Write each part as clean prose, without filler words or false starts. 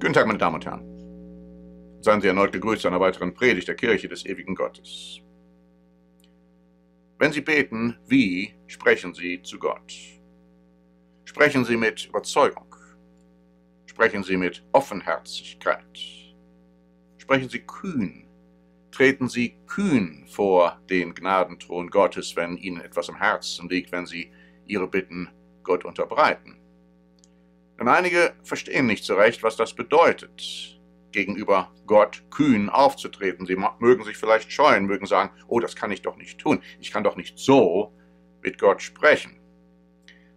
Guten Tag, meine Damen und Herren. Seien Sie erneut gegrüßt zu einer weiteren Predigt der Kirche des ewigen Gottes. Wenn Sie beten, wie sprechen Sie zu Gott? Sprechen Sie mit Überzeugung. Sprechen Sie mit Offenherzigkeit. Sprechen Sie kühn. Treten Sie kühn vor den Gnadenthron Gottes, wenn Ihnen etwas am Herzen liegt, wenn Sie Ihre Bitten Gott unterbreiten. Denn einige verstehen nicht so recht, was das bedeutet, gegenüber Gott kühn aufzutreten. Sie mögen sich vielleicht scheuen, mögen sagen, oh, das kann ich doch nicht tun. Ich kann doch nicht so mit Gott sprechen.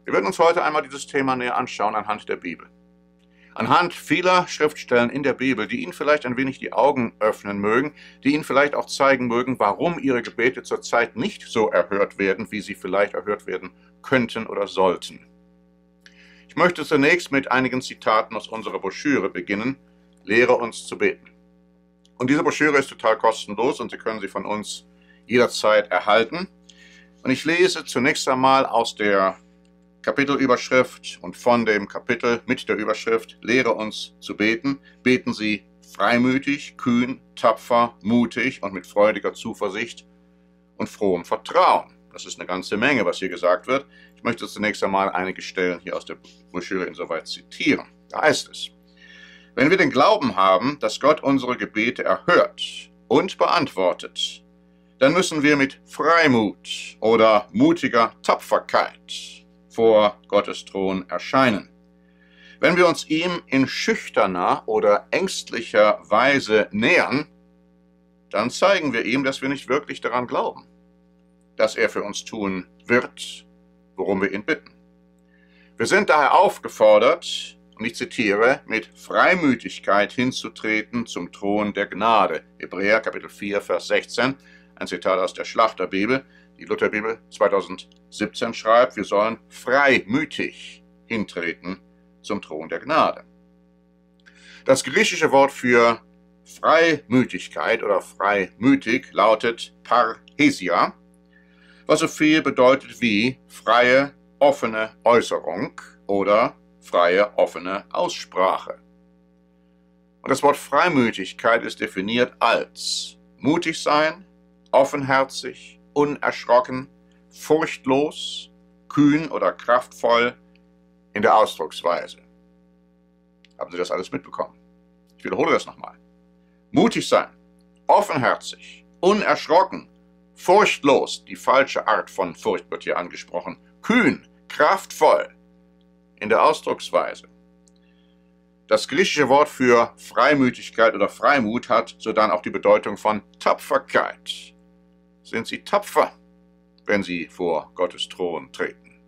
Wir werden uns heute einmal dieses Thema näher anschauen anhand der Bibel. Anhand vieler Schriftstellen in der Bibel, die Ihnen vielleicht ein wenig die Augen öffnen mögen, die Ihnen vielleicht auch zeigen mögen, warum Ihre Gebete zurzeit nicht so erhört werden, wie sie vielleicht erhört werden könnten oder sollten. Ich möchte zunächst mit einigen Zitaten aus unserer Broschüre beginnen, Lehre uns zu beten. Und diese Broschüre ist total kostenlos und Sie können sie von uns jederzeit erhalten. Und ich lese zunächst einmal aus der Kapitelüberschrift und von dem Kapitel mit der Überschrift Lehre uns zu beten. Beten Sie freimütig, kühn, tapfer, mutig und mit freudiger Zuversicht und frohem Vertrauen. Das ist eine ganze Menge, was hier gesagt wird. Ich möchte zunächst einmal einige Stellen hier aus der Broschüre insoweit zitieren. Da heißt es: Wenn wir den Glauben haben, dass Gott unsere Gebete erhört und beantwortet, dann müssen wir mit Freimut oder mutiger Tapferkeit vor Gottes Thron erscheinen. Wenn wir uns ihm in schüchterner oder ängstlicher Weise nähern, dann zeigen wir ihm, dass wir nicht wirklich daran glauben, dass er für uns tun wird, worum wir ihn bitten. Wir sind daher aufgefordert, und ich zitiere, mit Freimütigkeit hinzutreten zum Thron der Gnade. Hebräer Kapitel 4, Vers 16, ein Zitat aus der Schlachterbibel. Die Lutherbibel 2017 schreibt, wir sollen freimütig hintreten zum Thron der Gnade. Das griechische Wort für Freimütigkeit oder freimütig lautet Parrhesia, was so viel bedeutet wie freie, offene Äußerung oder freie, offene Aussprache. Und das Wort Freimütigkeit ist definiert als mutig sein, offenherzig, unerschrocken, furchtlos, kühn oder kraftvoll in der Ausdrucksweise. Haben Sie das alles mitbekommen? Ich wiederhole das nochmal. Mutig sein, offenherzig, unerschrocken, furchtlos, die falsche Art von Furcht wird hier angesprochen, kühn, kraftvoll in der Ausdrucksweise. Das griechische Wort für Freimütigkeit oder Freimut hat sodann auch die Bedeutung von Tapferkeit. Sind Sie tapfer, wenn Sie vor Gottes Thron treten?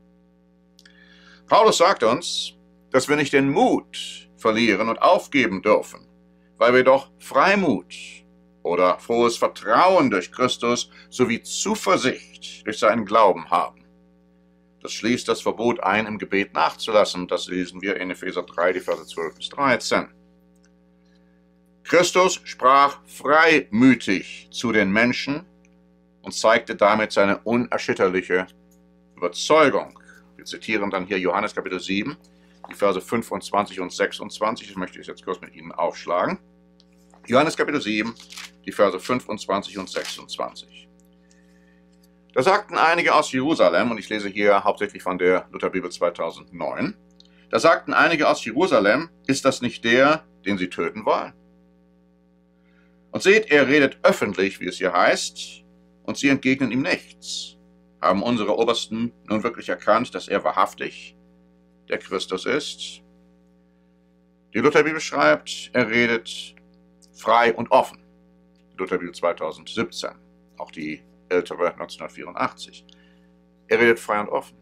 Paulus sagt uns, dass wir nicht den Mut verlieren und aufgeben dürfen, weil wir doch Freimut oder frohes Vertrauen durch Christus sowie Zuversicht durch seinen Glauben haben. Das schließt das Verbot ein, im Gebet nachzulassen. Das lesen wir in Epheser 3, die Verse 12 bis 13. Christus sprach freimütig zu den Menschen und zeigte damit seine unerschütterliche Überzeugung. Wir zitieren dann hier Johannes Kapitel 7, die Verse 25 und 26. Ich möchte es jetzt kurz mit Ihnen aufschlagen. Johannes Kapitel 7, die Verse 25 und 26. Da sagten einige aus Jerusalem, und ich lese hier hauptsächlich von der Lutherbibel 2009, da sagten einige aus Jerusalem, ist das nicht der, den sie töten wollen? Und seht, er redet öffentlich, wie es hier heißt, und sie entgegnen ihm nichts. Haben unsere Obersten nun wirklich erkannt, dass er wahrhaftig der Christus ist? Die Lutherbibel schreibt, er redet frei und offen. Die Lutherbibel 2017, auch die ältere 1984. Er redet frei und offen.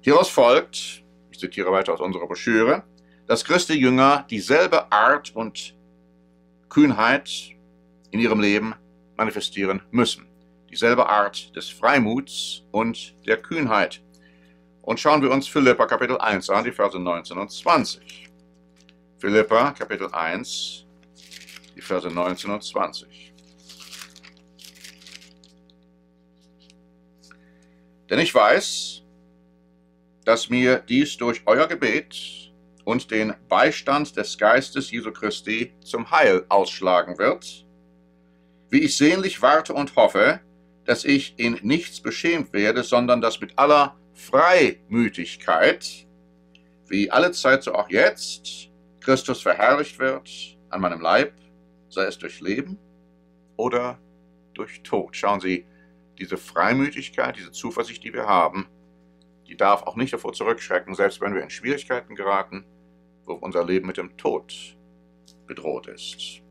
Hieraus folgt, ich zitiere weiter aus unserer Broschüre, dass Christi Jünger dieselbe Art und Kühnheit in ihrem Leben manifestieren müssen. Dieselbe Art des Freimuts und der Kühnheit. Und schauen wir uns Philipper Kapitel 1 an, die Verse 19 und 20. Philipper Kapitel 1, die Verse 19 und 20. Denn ich weiß, dass mir dies durch euer Gebet und den Beistand des Geistes Jesu Christi zum Heil ausschlagen wird, wie ich sehnlich warte und hoffe, dass ich in nichts beschämt werde, sondern dass mit aller Freimütigkeit, wie alle Zeit so auch jetzt, Christus verherrlicht wird an meinem Leib, sei es durch Leben oder durch Tod. Schauen Sie, diese Freimütigkeit, diese Zuversicht, die wir haben, die darf auch nicht davor zurückschrecken, selbst wenn wir in Schwierigkeiten geraten, wo unser Leben mit dem Tod bedroht ist.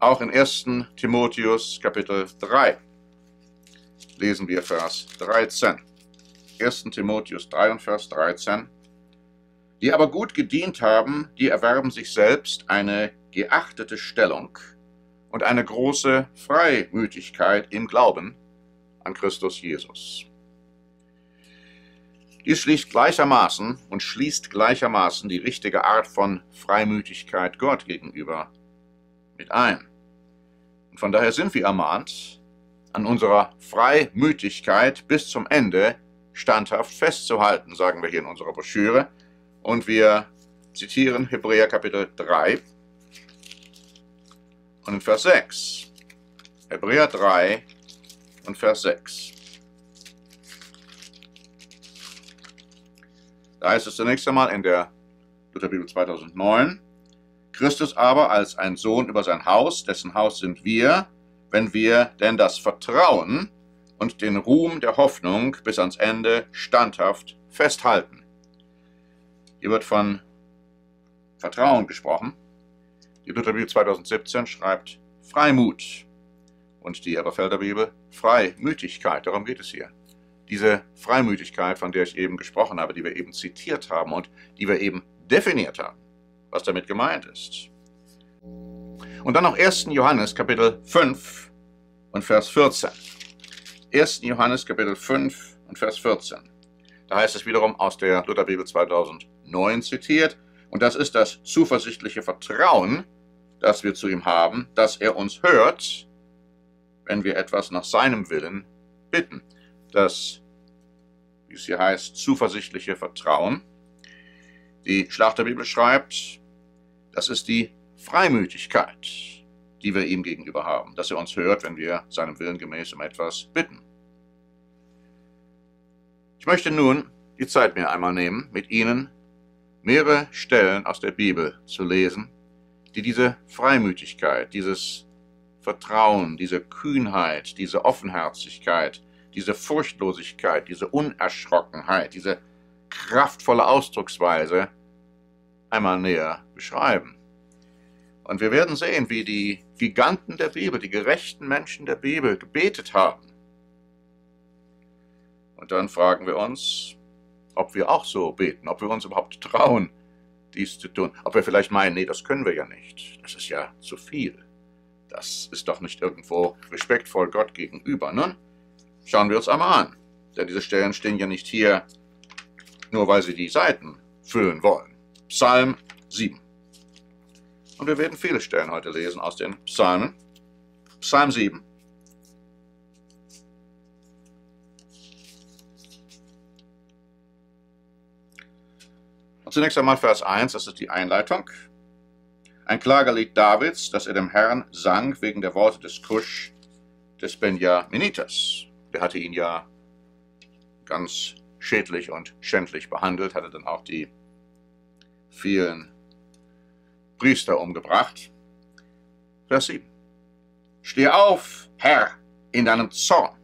Auch in 1. Timotheus Kapitel 3 lesen wir Vers 13. 1. Timotheus 3 und Vers 13. Die aber gut gedient haben, die erwerben sich selbst eine geachtete Stellung und eine große Freimütigkeit im Glauben an Christus Jesus. Dies schließt gleichermaßen die richtige Art von Freimütigkeit Gott gegenüber mit ein. Und von daher sind wir ermahnt, an unserer Freimütigkeit bis zum Ende standhaft festzuhalten, sagen wir hier in unserer Broschüre. Und wir zitieren Hebräer Kapitel 3 und in Vers 6. Hebräer 3 und Vers 6. Da heißt es zunächst einmal in der Lutherbibel 2009, Christus aber als ein Sohn über sein Haus, dessen Haus sind wir, wenn wir denn das Vertrauen und den Ruhm der Hoffnung bis ans Ende standhaft festhalten. Hier wird von Vertrauen gesprochen. Die Lutherbibel 2017 schreibt Freimut und die Elberfelder Bibel Freimütigkeit. Darum geht es hier. Diese Freimütigkeit, von der ich eben gesprochen habe, die wir eben zitiert haben und die wir eben definiert haben, was damit gemeint ist. Und dann noch 1. Johannes Kapitel 5 und Vers 14. 1. Johannes Kapitel 5 und Vers 14. Da heißt es wiederum aus der Lutherbibel 2009 zitiert, und das ist das zuversichtliche Vertrauen, das wir zu ihm haben, dass er uns hört, wenn wir etwas nach seinem Willen bitten. Das, wie es hier heißt, zuversichtliche Vertrauen. Die Schlachterbibel schreibt, das ist die Freimütigkeit, die wir ihm gegenüber haben, dass er uns hört, wenn wir seinem Willen gemäß um etwas bitten. Ich möchte nun die Zeit mir einmal nehmen, mit Ihnen mehrere Stellen aus der Bibel zu lesen, die diese Freimütigkeit, dieses Vertrauen, diese Kühnheit, diese Offenherzigkeit, diese Furchtlosigkeit, diese Unerschrockenheit, diese kraftvolle Ausdrucksweise einmal näher beschreiben. Und wir werden sehen, wie die Giganten der Bibel, die gerechten Menschen der Bibel gebetet haben. Und dann fragen wir uns, ob wir auch so beten, ob wir uns überhaupt trauen, dies zu tun. Ob wir vielleicht meinen, nee, das können wir ja nicht. Das ist ja zu viel. Das ist doch nicht irgendwo respektvoll Gott gegenüber. Nun, schauen wir uns einmal an. Denn diese Stellen stehen ja nicht hier, nur weil sie die Seiten füllen wollen. Psalm 7. Und wir werden viele Stellen heute lesen aus den Psalmen. Psalm 7. Und zunächst einmal Vers 1, das ist die Einleitung. Ein Klagelied Davids, das er dem Herrn sang wegen der Worte des Kusch des Benjaminitas. Der hatte ihn ja ganz schädlich und schändlich behandelt, hatte dann auch die vielen Priester umgebracht. Vers 7. Steh auf, Herr, in deinem Zorn.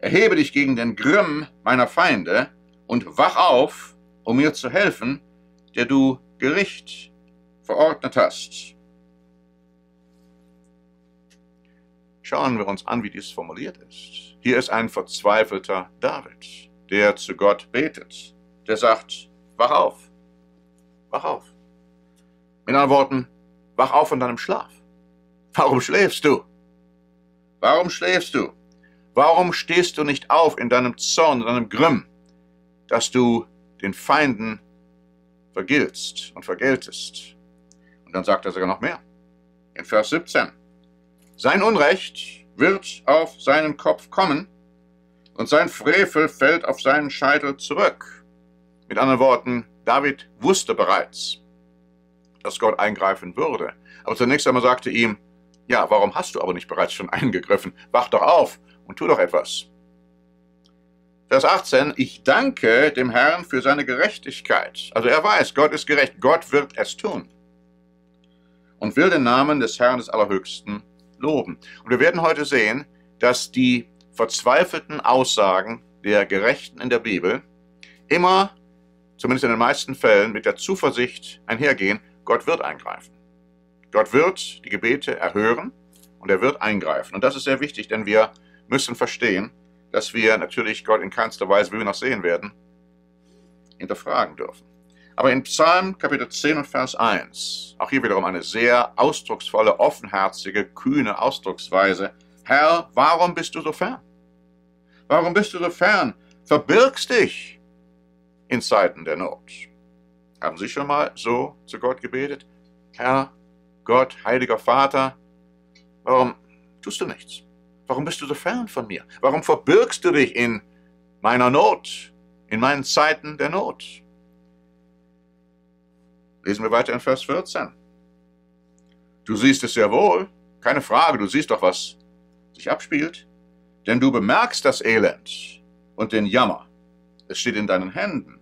Erhebe dich gegen den Grimm meiner Feinde und wach auf, um mir zu helfen, der du Gericht verordnet hast. Schauen wir uns an, wie dies formuliert ist. Hier ist ein verzweifelter David, der zu Gott betet. Der sagt, wach auf, wach auf. Mit anderen Worten, wach auf von deinem Schlaf. Warum schläfst du? Warum schläfst du? Warum stehst du nicht auf in deinem Zorn, in deinem Grimm, dass du den Feinden vergiltst und vergeltest? Und dann sagt er sogar noch mehr. In Vers 17. Sein Unrecht wird auf seinen Kopf kommen und sein Frevel fällt auf seinen Scheitel zurück. Mit anderen Worten, David wusste bereits, dass Gott eingreifen würde. Aber zunächst einmal sagte ihm, ja, warum hast du aber nicht bereits schon eingegriffen? Wach doch auf und tu doch etwas. Vers 18, ich danke dem Herrn für seine Gerechtigkeit. Also er weiß, Gott ist gerecht, Gott wird es tun. Und will den Namen des Herrn des Allerhöchsten loben. Und wir werden heute sehen, dass die verzweifelten Aussagen der Gerechten in der Bibel immer, zumindest in den meisten Fällen, mit der Zuversicht einhergehen, Gott wird eingreifen. Gott wird die Gebete erhören und er wird eingreifen. Und das ist sehr wichtig, denn wir müssen verstehen, dass wir natürlich Gott in keinster Weise, wie wir noch sehen werden, hinterfragen dürfen. Aber in Psalm Kapitel 10 und Vers 1, auch hier wiederum eine sehr ausdrucksvolle, offenherzige, kühne Ausdrucksweise. Herr, warum bist du so fern? Warum bist du so fern? Verbirgst dich in Zeiten der Not. Haben Sie schon mal so zu Gott gebetet? Herr, Gott, heiliger Vater, warum tust du nichts? Warum bist du so fern von mir? Warum verbirgst du dich in meiner Not, in meinen Zeiten der Not? Lesen wir weiter in Vers 14. Du siehst es sehr wohl, keine Frage, du siehst doch, was sich abspielt, denn du bemerkst das Elend und den Jammer. Es steht in deinen Händen.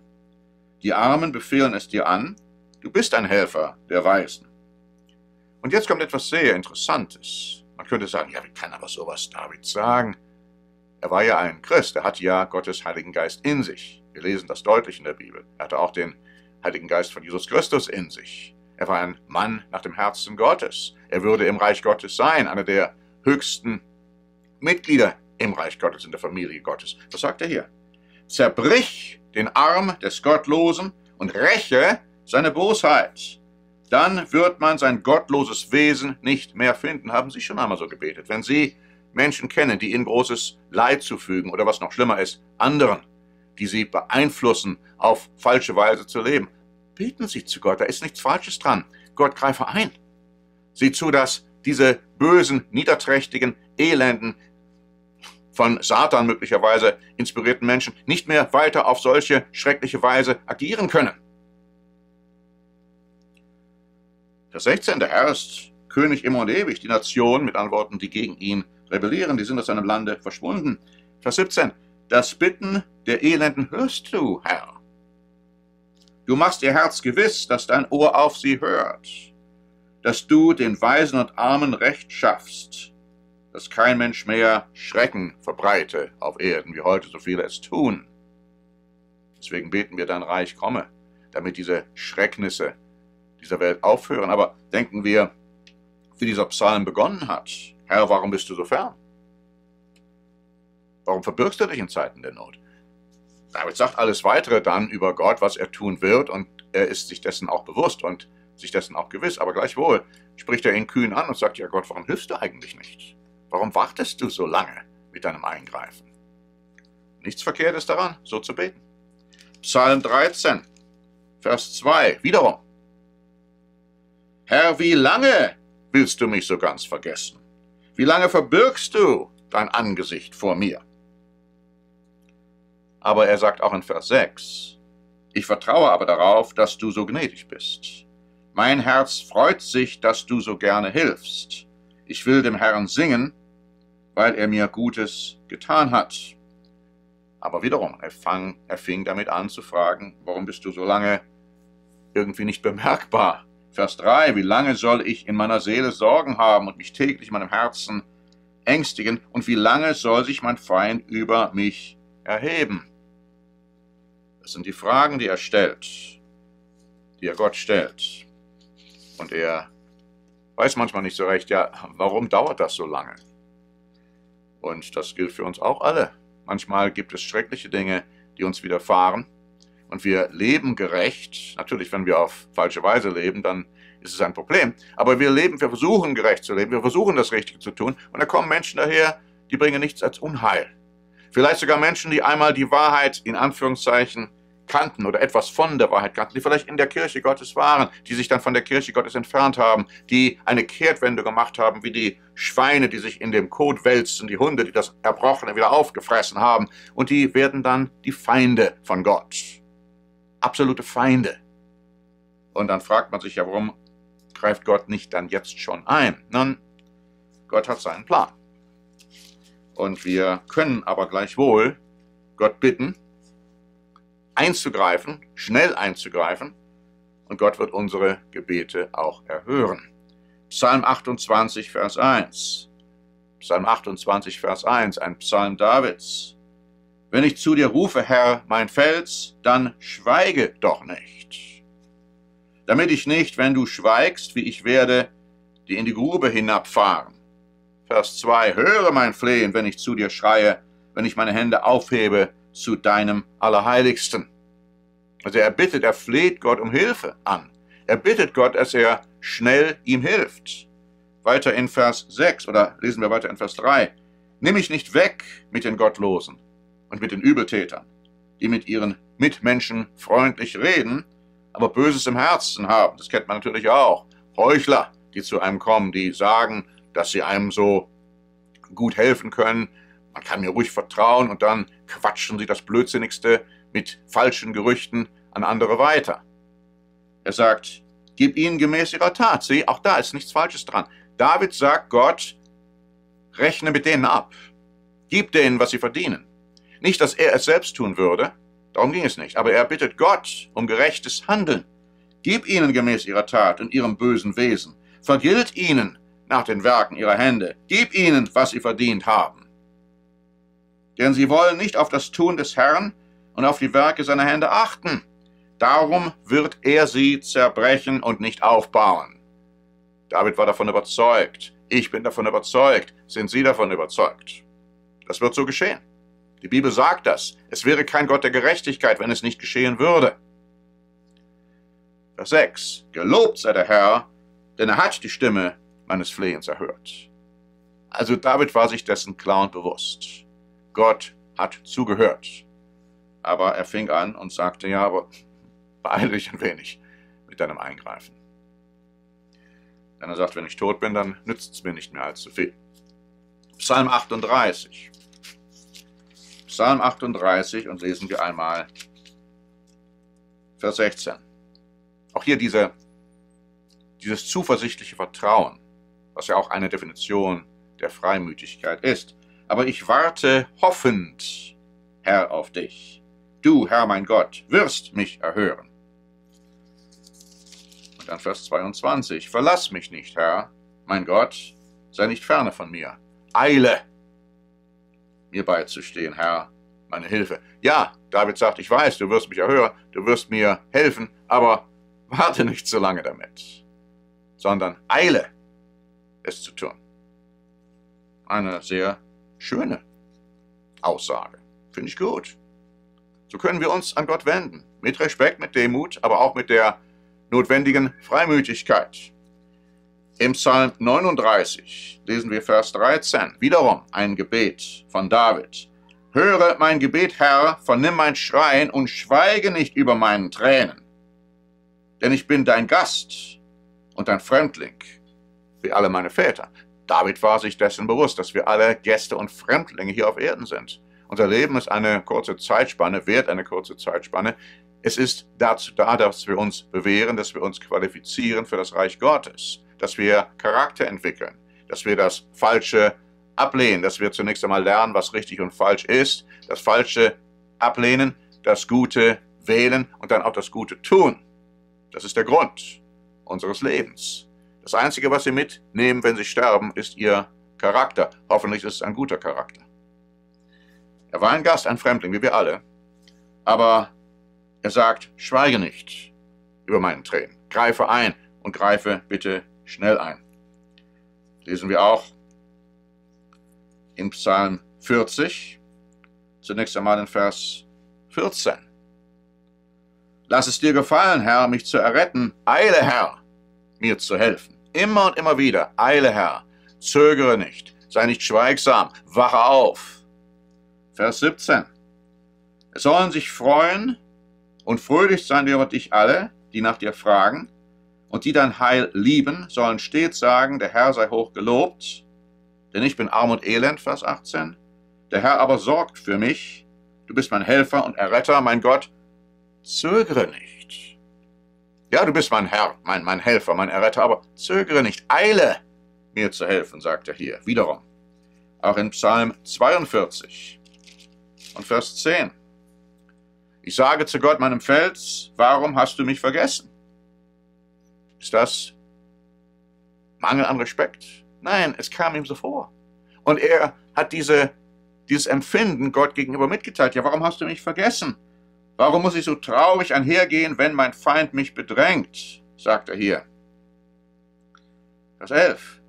Die Armen befehlen es dir an, du bist ein Helfer der Weisen. Und jetzt kommt etwas sehr Interessantes. Man könnte sagen, ja, wie kann aber sowas David sagen? Er war ja ein Christ, er hat ja Gottes Heiligen Geist in sich. Wir lesen das deutlich in der Bibel. Er hatte auch den Heiligen Geist von Jesus Christus in sich. Er war ein Mann nach dem Herzen Gottes. Er würde im Reich Gottes sein, einer der höchsten Mitglieder im Reich Gottes, in der Familie Gottes. Was sagt er hier? Zerbrich den Arm des Gottlosen und räche seine Bosheit. Dann wird man sein gottloses Wesen nicht mehr finden. Haben Sie schon einmal so gebetet? Wenn Sie Menschen kennen, die Ihnen großes Leid zufügen oder was noch schlimmer ist, anderen, die Sie beeinflussen, auf falsche Weise zu leben, beten Sie zu Gott, da ist nichts Falsches dran. Gott, greife ein. Sieh zu, dass diese bösen, niederträchtigen, elenden, von Satan möglicherweise inspirierten Menschen nicht mehr weiter auf solche schreckliche Weise agieren können. Vers 16, der Herr ist König immer und ewig, die Nationen, mit anderen Worten, die gegen ihn rebellieren, die sind aus seinem Lande verschwunden. Vers 17, das Bitten der Elenden hörst du, Herr. Du machst ihr Herz gewiss, dass dein Ohr auf sie hört, dass du den Weisen und Armen Recht schaffst, dass kein Mensch mehr Schrecken verbreite auf Erden, wie heute so viele es tun. Deswegen beten wir, dein Reich komme, damit diese Schrecknisse dieser Welt aufhören. Aber denken wir, wie dieser Psalm begonnen hat. Herr, warum bist du so fern? Warum verbirgst du dich in Zeiten der Not? David sagt alles Weitere dann über Gott, was er tun wird, und er ist sich dessen auch bewusst und sich dessen auch gewiss. Aber gleichwohl spricht er ihn kühn an und sagt, ja Gott, warum hilfst du eigentlich nicht? Warum wartest du so lange mit deinem Eingreifen? Nichts Verkehrtes daran, so zu beten. Psalm 13, Vers 2, wiederum. Herr, wie lange willst du mich so ganz vergessen? Wie lange verbirgst du dein Angesicht vor mir? Aber er sagt auch in Vers 6, ich vertraue aber darauf, dass du so gnädig bist. Mein Herz freut sich, dass du so gerne hilfst. Ich will dem Herrn singen, weil er mir Gutes getan hat. Aber wiederum, er fing damit an zu fragen, warum bist du so lange irgendwie nicht bemerkbar? Vers 3, wie lange soll ich in meiner Seele Sorgen haben und mich täglich in meinem Herzen ängstigen? Und wie lange soll sich mein Feind über mich erheben? Das sind die Fragen, die er stellt, die er Gott stellt. Und er weiß manchmal nicht so recht, ja, warum dauert das so lange? Und das gilt für uns auch alle. Manchmal gibt es schreckliche Dinge, die uns widerfahren. Und wir leben gerecht. Natürlich, wenn wir auf falsche Weise leben, dann ist es ein Problem. Aber wir versuchen gerecht zu leben, wir versuchen das Richtige zu tun. Und da kommen Menschen daher, die bringen nichts als Unheil. Vielleicht sogar Menschen, die einmal die Wahrheit in Anführungszeichen kannten oder etwas von der Wahrheit kannten, die vielleicht in der Kirche Gottes waren, die sich dann von der Kirche Gottes entfernt haben, die eine Kehrtwende gemacht haben, wie die Schweine, die sich in dem Kot wälzen, die Hunde, die das Erbrochene wieder aufgefressen haben. Und die werden dann die Feinde von Gott. absolute Feinde. Und dann fragt man sich ja, warum greift Gott nicht dann jetzt schon ein? Nun, Gott hat seinen Plan. Und wir können aber gleichwohl Gott bitten, einzugreifen, schnell einzugreifen, und Gott wird unsere Gebete auch erhören. Psalm 28, Vers 1. Psalm 28, Vers 1, ein Psalm Davids. Wenn ich zu dir rufe, Herr, mein Fels, dann schweige doch nicht. Damit ich nicht, wenn du schweigst, wie ich werde, die in die Grube hinabfahren. Vers 2, höre mein Flehen, wenn ich zu dir schreie, wenn ich meine Hände aufhebe zu deinem Allerheiligsten. Also er bittet, er fleht Gott um Hilfe an. Er bittet Gott, dass er schnell ihm hilft. Weiter in Vers 6, oder lesen wir weiter in Vers 3. Nimm mich nicht weg mit den Gottlosen und mit den Übeltätern, die mit ihren Mitmenschen freundlich reden, aber Böses im Herzen haben. Das kennt man natürlich auch. Heuchler, die zu einem kommen, die sagen, dass sie einem so gut helfen können. Man kann mir ruhig vertrauen, und dann quatschen sie das Blödsinnigste mit falschen Gerüchten an andere weiter. Er sagt, gib ihnen gemäß ihrer Tat. Sieh, auch da ist nichts Falsches dran. David sagt Gott, rechne mit denen ab. Gib denen, was sie verdienen. Nicht, dass er es selbst tun würde, darum ging es nicht, aber er bittet Gott um gerechtes Handeln. Gib ihnen gemäß ihrer Tat und ihrem bösen Wesen. Vergilt ihnen nach den Werken ihrer Hände. Gib ihnen, was sie verdient haben. Denn sie wollen nicht auf das Tun des Herrn und auf die Werke seiner Hände achten. Darum wird er sie zerbrechen und nicht aufbauen. David war davon überzeugt. Ich bin davon überzeugt. Sind Sie davon überzeugt? Das wird so geschehen. Die Bibel sagt das. Es wäre kein Gott der Gerechtigkeit, wenn es nicht geschehen würde. Vers 6. Gelobt sei der Herr, denn er hat die Stimme meines Flehens erhört. Also David war sich dessen klar und bewusst. Gott hat zugehört. Aber er fing an und sagte, ja, aber beeile dich ein wenig mit deinem Eingreifen. Denn er sagt, wenn ich tot bin, dann nützt es mir nicht mehr allzu viel. Psalm 38. Psalm 38, und lesen wir einmal Vers 16. Auch hier dieses zuversichtliche Vertrauen, was ja auch eine Definition der Freimütigkeit ist. Aber ich warte hoffend, Herr, auf dich. Du, Herr, mein Gott, wirst mich erhören. Und dann Vers 22. Verlass mich nicht, Herr, mein Gott, sei nicht ferne von mir. Eile, mir beizustehen, Herr, meine Hilfe. Ja, David sagt, ich weiß, du wirst mich erhören, du wirst mir helfen, aber warte nicht so lange damit, sondern eile, es zu tun. Eine sehr schöne Aussage. Finde ich gut. So können wir uns an Gott wenden. Mit Respekt, mit Demut, aber auch mit der notwendigen Freimütigkeit. Im Psalm 39 lesen wir Vers 13. Wiederum ein Gebet von David. Höre mein Gebet, Herr, vernimm mein Schreien und schweige nicht über meinen Tränen. Denn ich bin dein Gast und dein Fremdling, wie alle meine Väter. David war sich dessen bewusst, dass wir alle Gäste und Fremdlinge hier auf Erden sind. Unser Leben ist eine kurze Zeitspanne, wert eine kurze Zeitspanne. Es ist dazu da, dass wir uns bewähren, dass wir uns qualifizieren für das Reich Gottes, dass wir Charakter entwickeln, dass wir das Falsche ablehnen, dass wir zunächst einmal lernen, was richtig und falsch ist, das Falsche ablehnen, das Gute wählen und dann auch das Gute tun. Das ist der Grund unseres Lebens. Das Einzige, was Sie mitnehmen, wenn Sie sterben, ist Ihr Charakter. Hoffentlich ist es ein guter Charakter. Er war ein Gast, ein Fremdling, wie wir alle. Aber er sagt, schweige nicht über meinen Tränen. Greife ein und greife bitte schnell ein. Lesen wir auch in Psalm 40, zunächst einmal in Vers 14. Lass es dir gefallen, Herr, mich zu erretten. Eile, Herr, mir zu helfen. Immer und immer wieder. Eile, Herr, zögere nicht. Sei nicht schweigsam. Wache auf. Vers 17. Es sollen sich freuen und fröhlich sein über dich alle, die nach dir fragen, und die dein Heil lieben, sollen stets sagen, der Herr sei hoch gelobt, denn ich bin arm und elend, Vers 18. Der Herr aber sorgt für mich, du bist mein Helfer und Erretter, mein Gott zögere nicht. Ja, du bist mein Herr, mein Helfer, mein Erretter, aber zögere nicht, eile, mir zu helfen, sagt er hier, wiederum. Auch in Psalm 42 und Vers 10. Ich sage zu Gott, meinem Fels, warum hast du mich vergessen? Ist das Mangel an Respekt? Nein, es kam ihm so vor. Und er hat dieses Empfinden Gott gegenüber mitgeteilt. Ja, warum hast du mich vergessen? Warum muss ich so traurig einhergehen, wenn mein Feind mich bedrängt? Sagt er hier. Vers 11.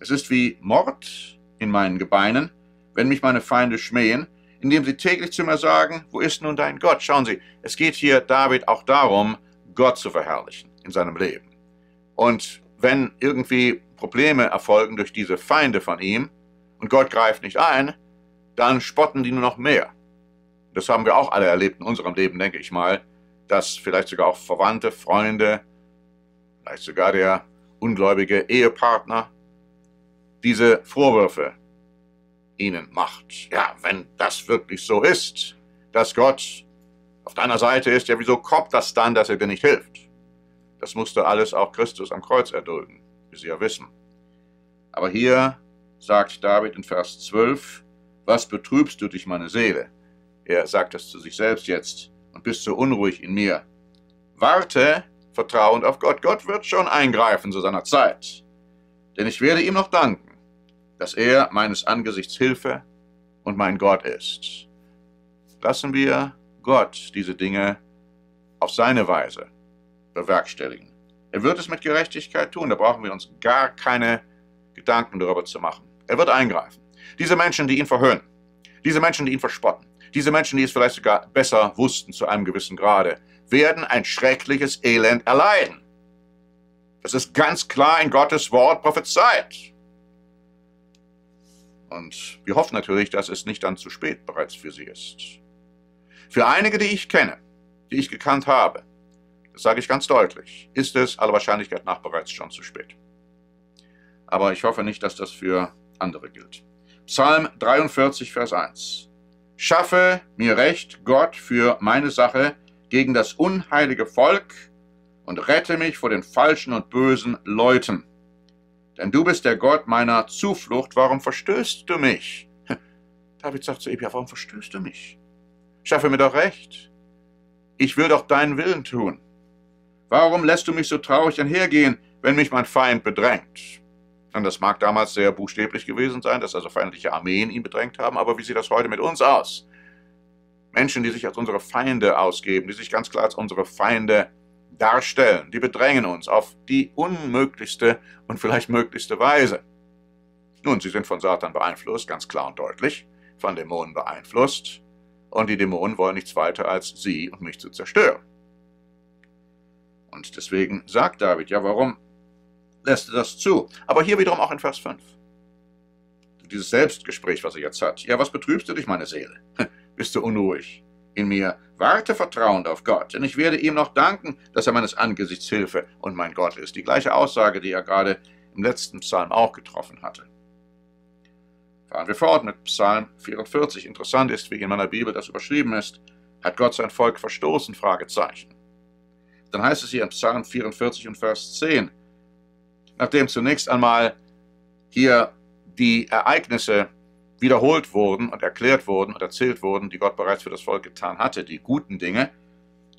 Es ist wie Mord in meinen Gebeinen, wenn mich meine Feinde schmähen, indem sie täglich zu mir sagen, wo ist nun dein Gott? Schauen Sie, es geht hier David auch darum, Gott zu verherrlichen in seinem Leben. Und wenn irgendwie Probleme erfolgen durch diese Feinde von ihm und Gott greift nicht ein, dann spotten die nur noch mehr. Das haben wir auch alle erlebt in unserem Leben, denke ich mal, dass vielleicht sogar auch Verwandte, Freunde, vielleicht sogar der ungläubige Ehepartner diese Vorwürfe ihnen macht. Ja, wenn das wirklich so ist, dass Gott auf deiner Seite ist, ja, wieso kommt das dann, dass er dir nicht hilft? Das musste alles auch Christus am Kreuz erdulden, wie Sie ja wissen. Aber hier sagt David in Vers 12, was betrübst du dich, meine Seele? Er sagt das zu sich selbst jetzt und bist so unruhig in mir. Warte, vertrauend auf Gott. Gott wird schon eingreifen zu seiner Zeit. Denn ich werde ihm noch danken, dass er meines Angesichts Hilfe und mein Gott ist. Lassen wir Gott diese Dinge auf seine Weise bewerkstelligen. Er wird es mit Gerechtigkeit tun, da brauchen wir uns gar keine Gedanken darüber zu machen. Er wird eingreifen. Diese Menschen, die ihn verhöhnen, diese Menschen, die ihn verspotten, diese Menschen, die es vielleicht sogar besser wussten zu einem gewissen Grade, werden ein schreckliches Elend erleiden. Das ist ganz klar in Gottes Wort prophezeit. Und wir hoffen natürlich, dass es nicht dann zu spät bereits für sie ist. Für einige, die ich kenne, die ich gekannt habe, das sage ich ganz deutlich, ist es aller Wahrscheinlichkeit nach bereits schon zu spät. Aber ich hoffe nicht, dass das für andere gilt. Psalm 43, Vers 1. Schaffe mir Recht, Gott, für meine Sache gegen das unheilige Volk und rette mich vor den falschen und bösen Leuten. Denn du bist der Gott meiner Zuflucht, warum verstößt du mich? David sagt zu ihm, ja, warum verstößt du mich? Schaffe mir doch Recht. Ich will doch deinen Willen tun. Warum lässt du mich so traurig einhergehen, wenn mich mein Feind bedrängt? Und das mag damals sehr buchstäblich gewesen sein, dass also feindliche Armeen ihn bedrängt haben, aber wie sieht das heute mit uns aus? Menschen, die sich als unsere Feinde ausgeben, die sich ganz klar als unsere Feinde darstellen, die bedrängen uns auf die unmöglichste und vielleicht möglichste Weise. Nun, sie sind von Satan beeinflusst, ganz klar und deutlich, von Dämonen beeinflusst, und die Dämonen wollen nichts weiter, als sie und mich zu zerstören. Und deswegen sagt David, ja, warum lässt er das zu? Aber hier wiederum auch in Vers 5. Dieses Selbstgespräch, was er jetzt hat. Ja, was betrübst du dich, meine Seele? Bist du unruhig in mir? Warte vertrauend auf Gott, denn ich werde ihm noch danken, dass er meines Angesichts Hilfe und mein Gott ist. Die gleiche Aussage, die er gerade im letzten Psalm auch getroffen hatte. Fahren wir fort mit Psalm 44. Interessant ist, wie in meiner Bibel das überschrieben ist. Hat Gott sein Volk verstoßen? Fragezeichen. Dann heißt es hier in Psalm 44 und Vers 10, nachdem zunächst einmal hier die Ereignisse wiederholt wurden und erklärt wurden und erzählt wurden, die Gott bereits für das Volk getan hatte, die guten Dinge,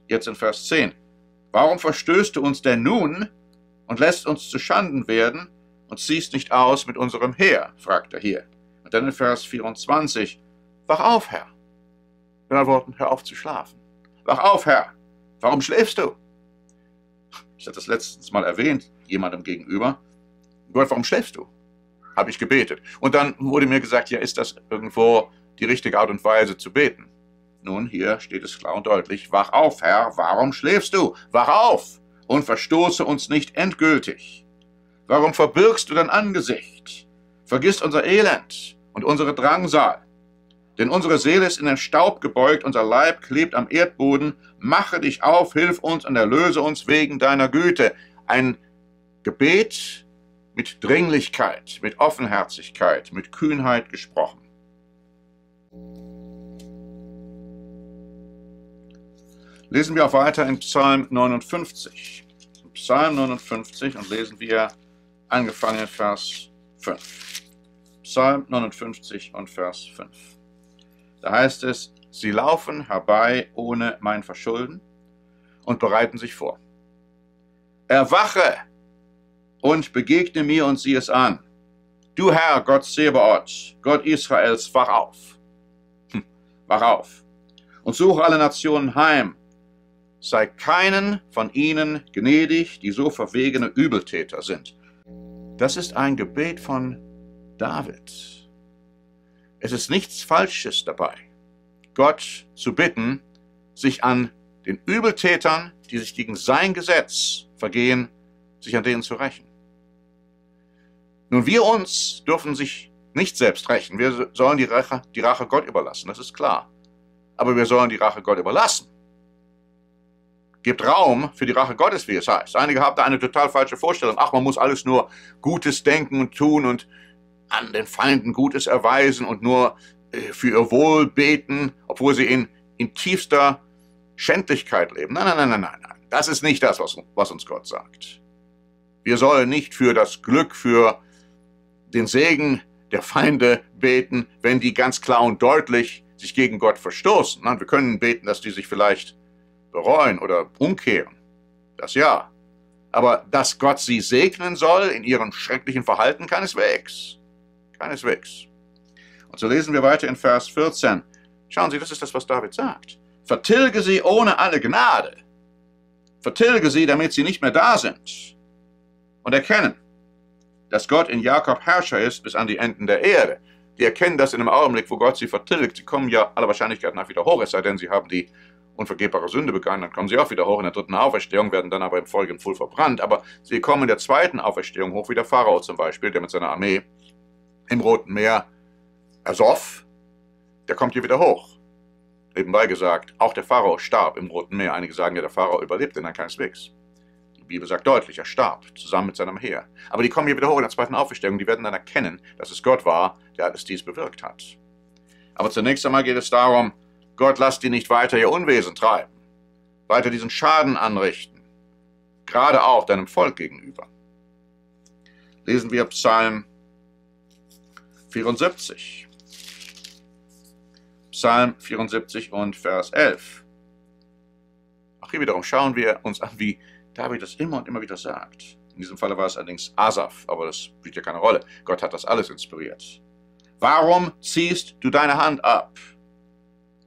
jetzt in Vers 10. Warum verstößt du uns denn nun und lässt uns zu Schanden werden und ziehst nicht aus mit unserem Heer, fragt er hier. Und dann in Vers 24, wach auf, Herr. In anderen Worten, hör auf zu schlafen. Wach auf, Herr. Warum schläfst du? Ich hatte das letztens mal erwähnt, jemandem gegenüber. Gott, warum schläfst du? Habe ich gebetet. Und dann wurde mir gesagt, ja, ist das irgendwo die richtige Art und Weise zu beten? Nun, hier steht es klar und deutlich. Wach auf, Herr, warum schläfst du? Wach auf und verstoße uns nicht endgültig. Warum verbirgst du dein Angesicht? Vergiss unser Elend und unsere Drangsal. Denn unsere Seele ist in den Staub gebeugt, unser Leib klebt am Erdboden. Mache dich auf, hilf uns und erlöse uns wegen deiner Güte. Ein Gebet mit Dringlichkeit, mit Offenherzigkeit, mit Kühnheit gesprochen. Lesen wir auch weiter in Psalm 59. Psalm 59 und lesen wir angefangen in Vers 5. Psalm 59 und Vers 5. Da heißt es, sie laufen herbei ohne mein Verschulden und bereiten sich vor. Erwache und begegne mir und sieh es an. Du Herr, Gott Zebaoth, Gott Israels, wach auf. Wach auf und suche alle Nationen heim. Sei keinen von ihnen gnädig, die so verwegene Übeltäter sind. Das ist ein Gebet von David. Es ist nichts Falsches dabei, Gott zu bitten, sich an den Übeltätern, die sich gegen sein Gesetz vergehen, sich an denen zu rächen. Nun, wir uns dürfen sich nicht selbst rächen. Wir sollen die Rache Gott überlassen, das ist klar. Aber wir sollen die Rache Gott überlassen. Gebt Raum für die Rache Gottes, wie es heißt. Einige haben da eine total falsche Vorstellung. Ach, man muss alles nur Gutes denken und tun und an den Feinden Gutes erweisen und nur für ihr Wohl beten, obwohl sie in tiefster Schändlichkeit leben. Nein, nein, nein, nein, nein, nein. Das ist nicht das, was uns Gott sagt. Wir sollen nicht für das Glück, für den Segen der Feinde beten, wenn die ganz klar und deutlich sich gegen Gott verstoßen. Nein, wir können beten, dass die sich vielleicht bereuen oder umkehren, das ja. Aber dass Gott sie segnen soll in ihrem schrecklichen Verhalten, keineswegs. Keineswegs. Und so lesen wir weiter in Vers 14. Schauen Sie, das ist das, was David sagt. Vertilge sie ohne alle Gnade. Vertilge sie, damit sie nicht mehr da sind. Und erkennen, dass Gott in Jakob Herrscher ist bis an die Enden der Erde. Die erkennen das in dem Augenblick, wo Gott sie vertilgt. Sie kommen ja aller Wahrscheinlichkeit nach wieder hoch, es sei denn, sie haben die unvergebbare Sünde begangen, dann kommen sie auch wieder hoch in der dritten Auferstehung, werden dann aber im Folgenden voll verbrannt. Aber sie kommen in der zweiten Auferstehung hoch, wie der Pharao zum Beispiel, der mit seiner Armee im Roten Meer ersoff. Der kommt hier wieder hoch. Nebenbei gesagt, auch der Pharao starb im Roten Meer. Einige sagen ja, der Pharao überlebte, nein, keineswegs. Die Bibel sagt deutlich, er starb zusammen mit seinem Heer. Aber die kommen hier wieder hoch in der zweiten Auferstehung. Die werden dann erkennen, dass es Gott war, der alles dies bewirkt hat. Aber zunächst einmal geht es darum, Gott, lasst die nicht weiter ihr Unwesen treiben, weiter diesen Schaden anrichten, gerade auch deinem Volk gegenüber. Lesen wir Psalm 74. Psalm 74 und Vers 11. Auch hier wiederum schauen wir uns an, wie David das immer und immer wieder sagt. In diesem Falle war es allerdings Asaf, aber das spielt ja keine Rolle. Gott hat das alles inspiriert. Warum ziehst du deine Hand ab?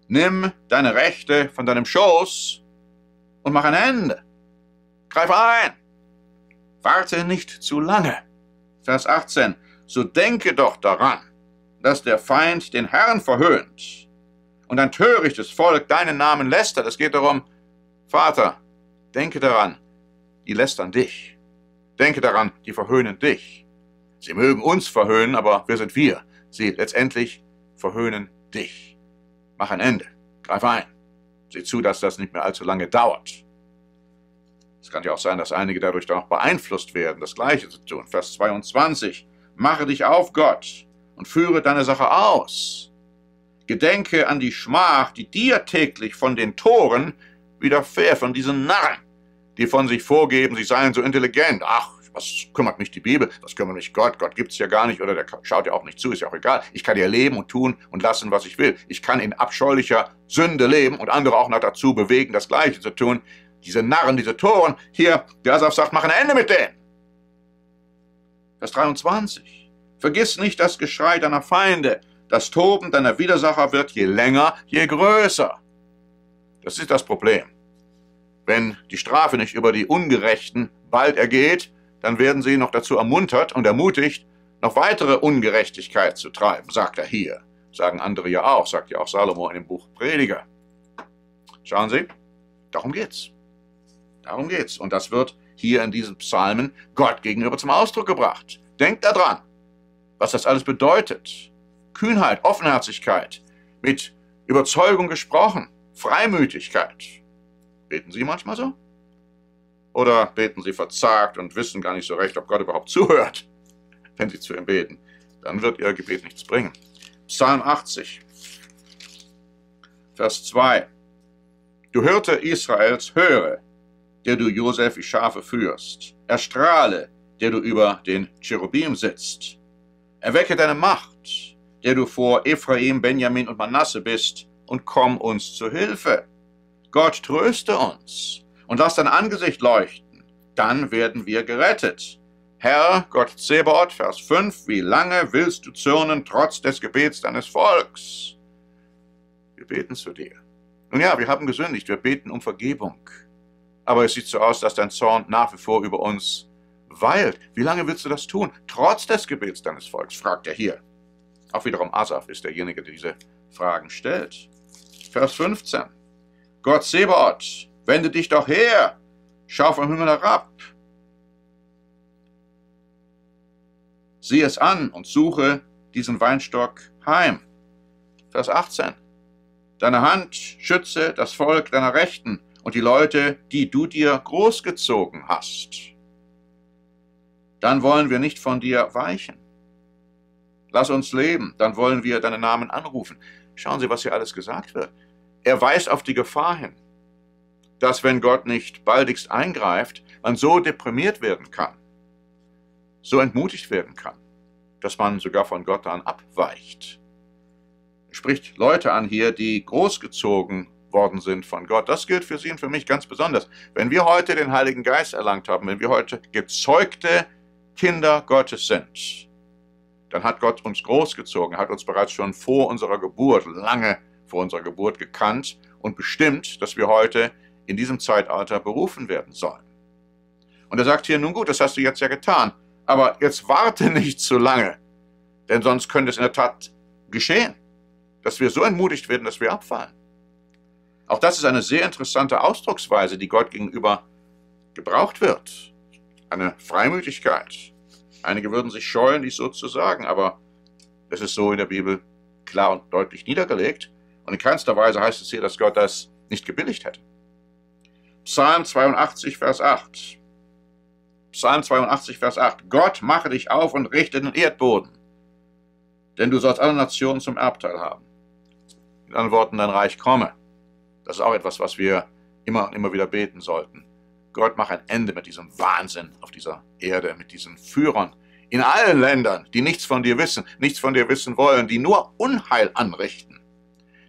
Nimm deine Rechte von deinem Schoß und mach ein Ende. Greif ein. Warte nicht zu lange. Vers 18. So denke doch daran, dass der Feind den Herrn verhöhnt und ein törichtes Volk deinen Namen lästert. Es geht darum, Vater, denke daran, die lästern dich. Denke daran, die verhöhnen dich. Sie mögen uns verhöhnen, aber wir sind wir. Sie letztendlich verhöhnen dich. Mach ein Ende. Greif ein. Sieh zu, dass das nicht mehr allzu lange dauert. Es kann ja auch sein, dass einige dadurch dann auch beeinflusst werden, das Gleiche zu tun. Vers 22. Mache dich auf, Gott, und führe deine Sache aus. Gedenke an die Schmach, die dir täglich von den Toren widerfährt, von diesen Narren, die von sich vorgeben, sie seien so intelligent. Ach, was kümmert mich die Bibel? Was kümmert mich Gott? Gott gibt es ja gar nicht oder der schaut ja auch nicht zu, ist ja auch egal. Ich kann ja leben und tun und lassen, was ich will. Ich kann in abscheulicher Sünde leben und andere auch noch dazu bewegen, das Gleiche zu tun. Diese Narren, diese Toren, hier, der Asaf sagt, mach ein Ende mit denen. Vers 23. Vergiss nicht das Geschrei deiner Feinde. Das Toben deiner Widersacher wird je länger, je größer. Das ist das Problem. Wenn die Strafe nicht über die Ungerechten bald ergeht, dann werden sie noch dazu ermuntert und ermutigt, noch weitere Ungerechtigkeit zu treiben, sagt er hier. Sagen andere ja auch, sagt ja auch Salomo in dem Buch Prediger. Schauen Sie, darum geht's. Darum geht's. Und das wird hier in diesen Psalmen Gott gegenüber zum Ausdruck gebracht. Denkt daran, was das alles bedeutet. Kühnheit, Offenherzigkeit, mit Überzeugung gesprochen, Freimütigkeit. Beten Sie manchmal so? Oder beten sie verzagt und wissen gar nicht so recht, ob Gott überhaupt zuhört, wenn sie zu ihm beten. Dann wird ihr Gebet nichts bringen. Psalm 80, Vers 2. Du Hirte Israels, höre, der du Josef wie Schafe führst. Erstrahle, der du über den Cherubim sitzt. Erwecke deine Macht, der du vor Ephraim, Benjamin und Manasse bist, und komm uns zu Hilfe. Gott, tröste uns und lass dein Angesicht leuchten, dann werden wir gerettet. Herr, Gott Zebaoth, Vers 5, wie lange willst du zürnen, trotz des Gebets deines Volks? Wir beten zu dir. Nun ja, wir haben gesündigt, wir beten um Vergebung. Aber es sieht so aus, dass dein Zorn nach wie vor über uns weilt. Wie lange willst du das tun, trotz des Gebets deines Volks, fragt er hier. Auch wiederum Asaf ist derjenige, der diese Fragen stellt. Vers 15. Gott Zebaoth, wende dich doch her, schau vom Himmel herab. Sieh es an und suche diesen Weinstock heim. Vers 18. Deine Hand schütze das Volk deiner Rechten und die Leute, die du dir großgezogen hast. Dann wollen wir nicht von dir weichen. Lass uns leben, dann wollen wir deinen Namen anrufen. Schauen Sie, was hier alles gesagt wird. Er weist auf die Gefahr hin, dass, wenn Gott nicht baldigst eingreift, man so deprimiert werden kann, so entmutigt werden kann, dass man sogar von Gott dann abweicht. Er spricht Leute an hier, die großgezogen worden sind von Gott. Das gilt für Sie und für mich ganz besonders. Wenn wir heute den Heiligen Geist erlangt haben, wenn wir heute gezeugte Kinder Gottes sind, dann hat Gott uns großgezogen, hat uns bereits schon vor unserer Geburt, lange vor unserer Geburt gekannt und bestimmt, dass wir heute in diesem Zeitalter berufen werden sollen. Und er sagt hier, nun gut, das hast du jetzt ja getan, aber jetzt warte nicht zu lange, denn sonst könnte es in der Tat geschehen, dass wir so entmutigt werden, dass wir abfallen. Auch das ist eine sehr interessante Ausdrucksweise, die Gott gegenüber gebraucht wird. Eine Freimütigkeit. Einige würden sich scheuen, dies so zu sagen, aber es ist so in der Bibel klar und deutlich niedergelegt. Und in keinster Weise heißt es hier, dass Gott das nicht gebilligt hätte. Psalm 82, Vers 8. Psalm 82, Vers 8. Gott, mache dich auf und richte den Erdboden, denn du sollst alle Nationen zum Erbteil haben. Mit anderen Worten, dein Reich komme. Das ist auch etwas, was wir immer und immer wieder beten sollten. Gott, mach ein Ende mit diesem Wahnsinn auf dieser Erde, mit diesen Führern in allen Ländern, die nichts von dir wissen, nichts von dir wissen wollen, die nur Unheil anrichten,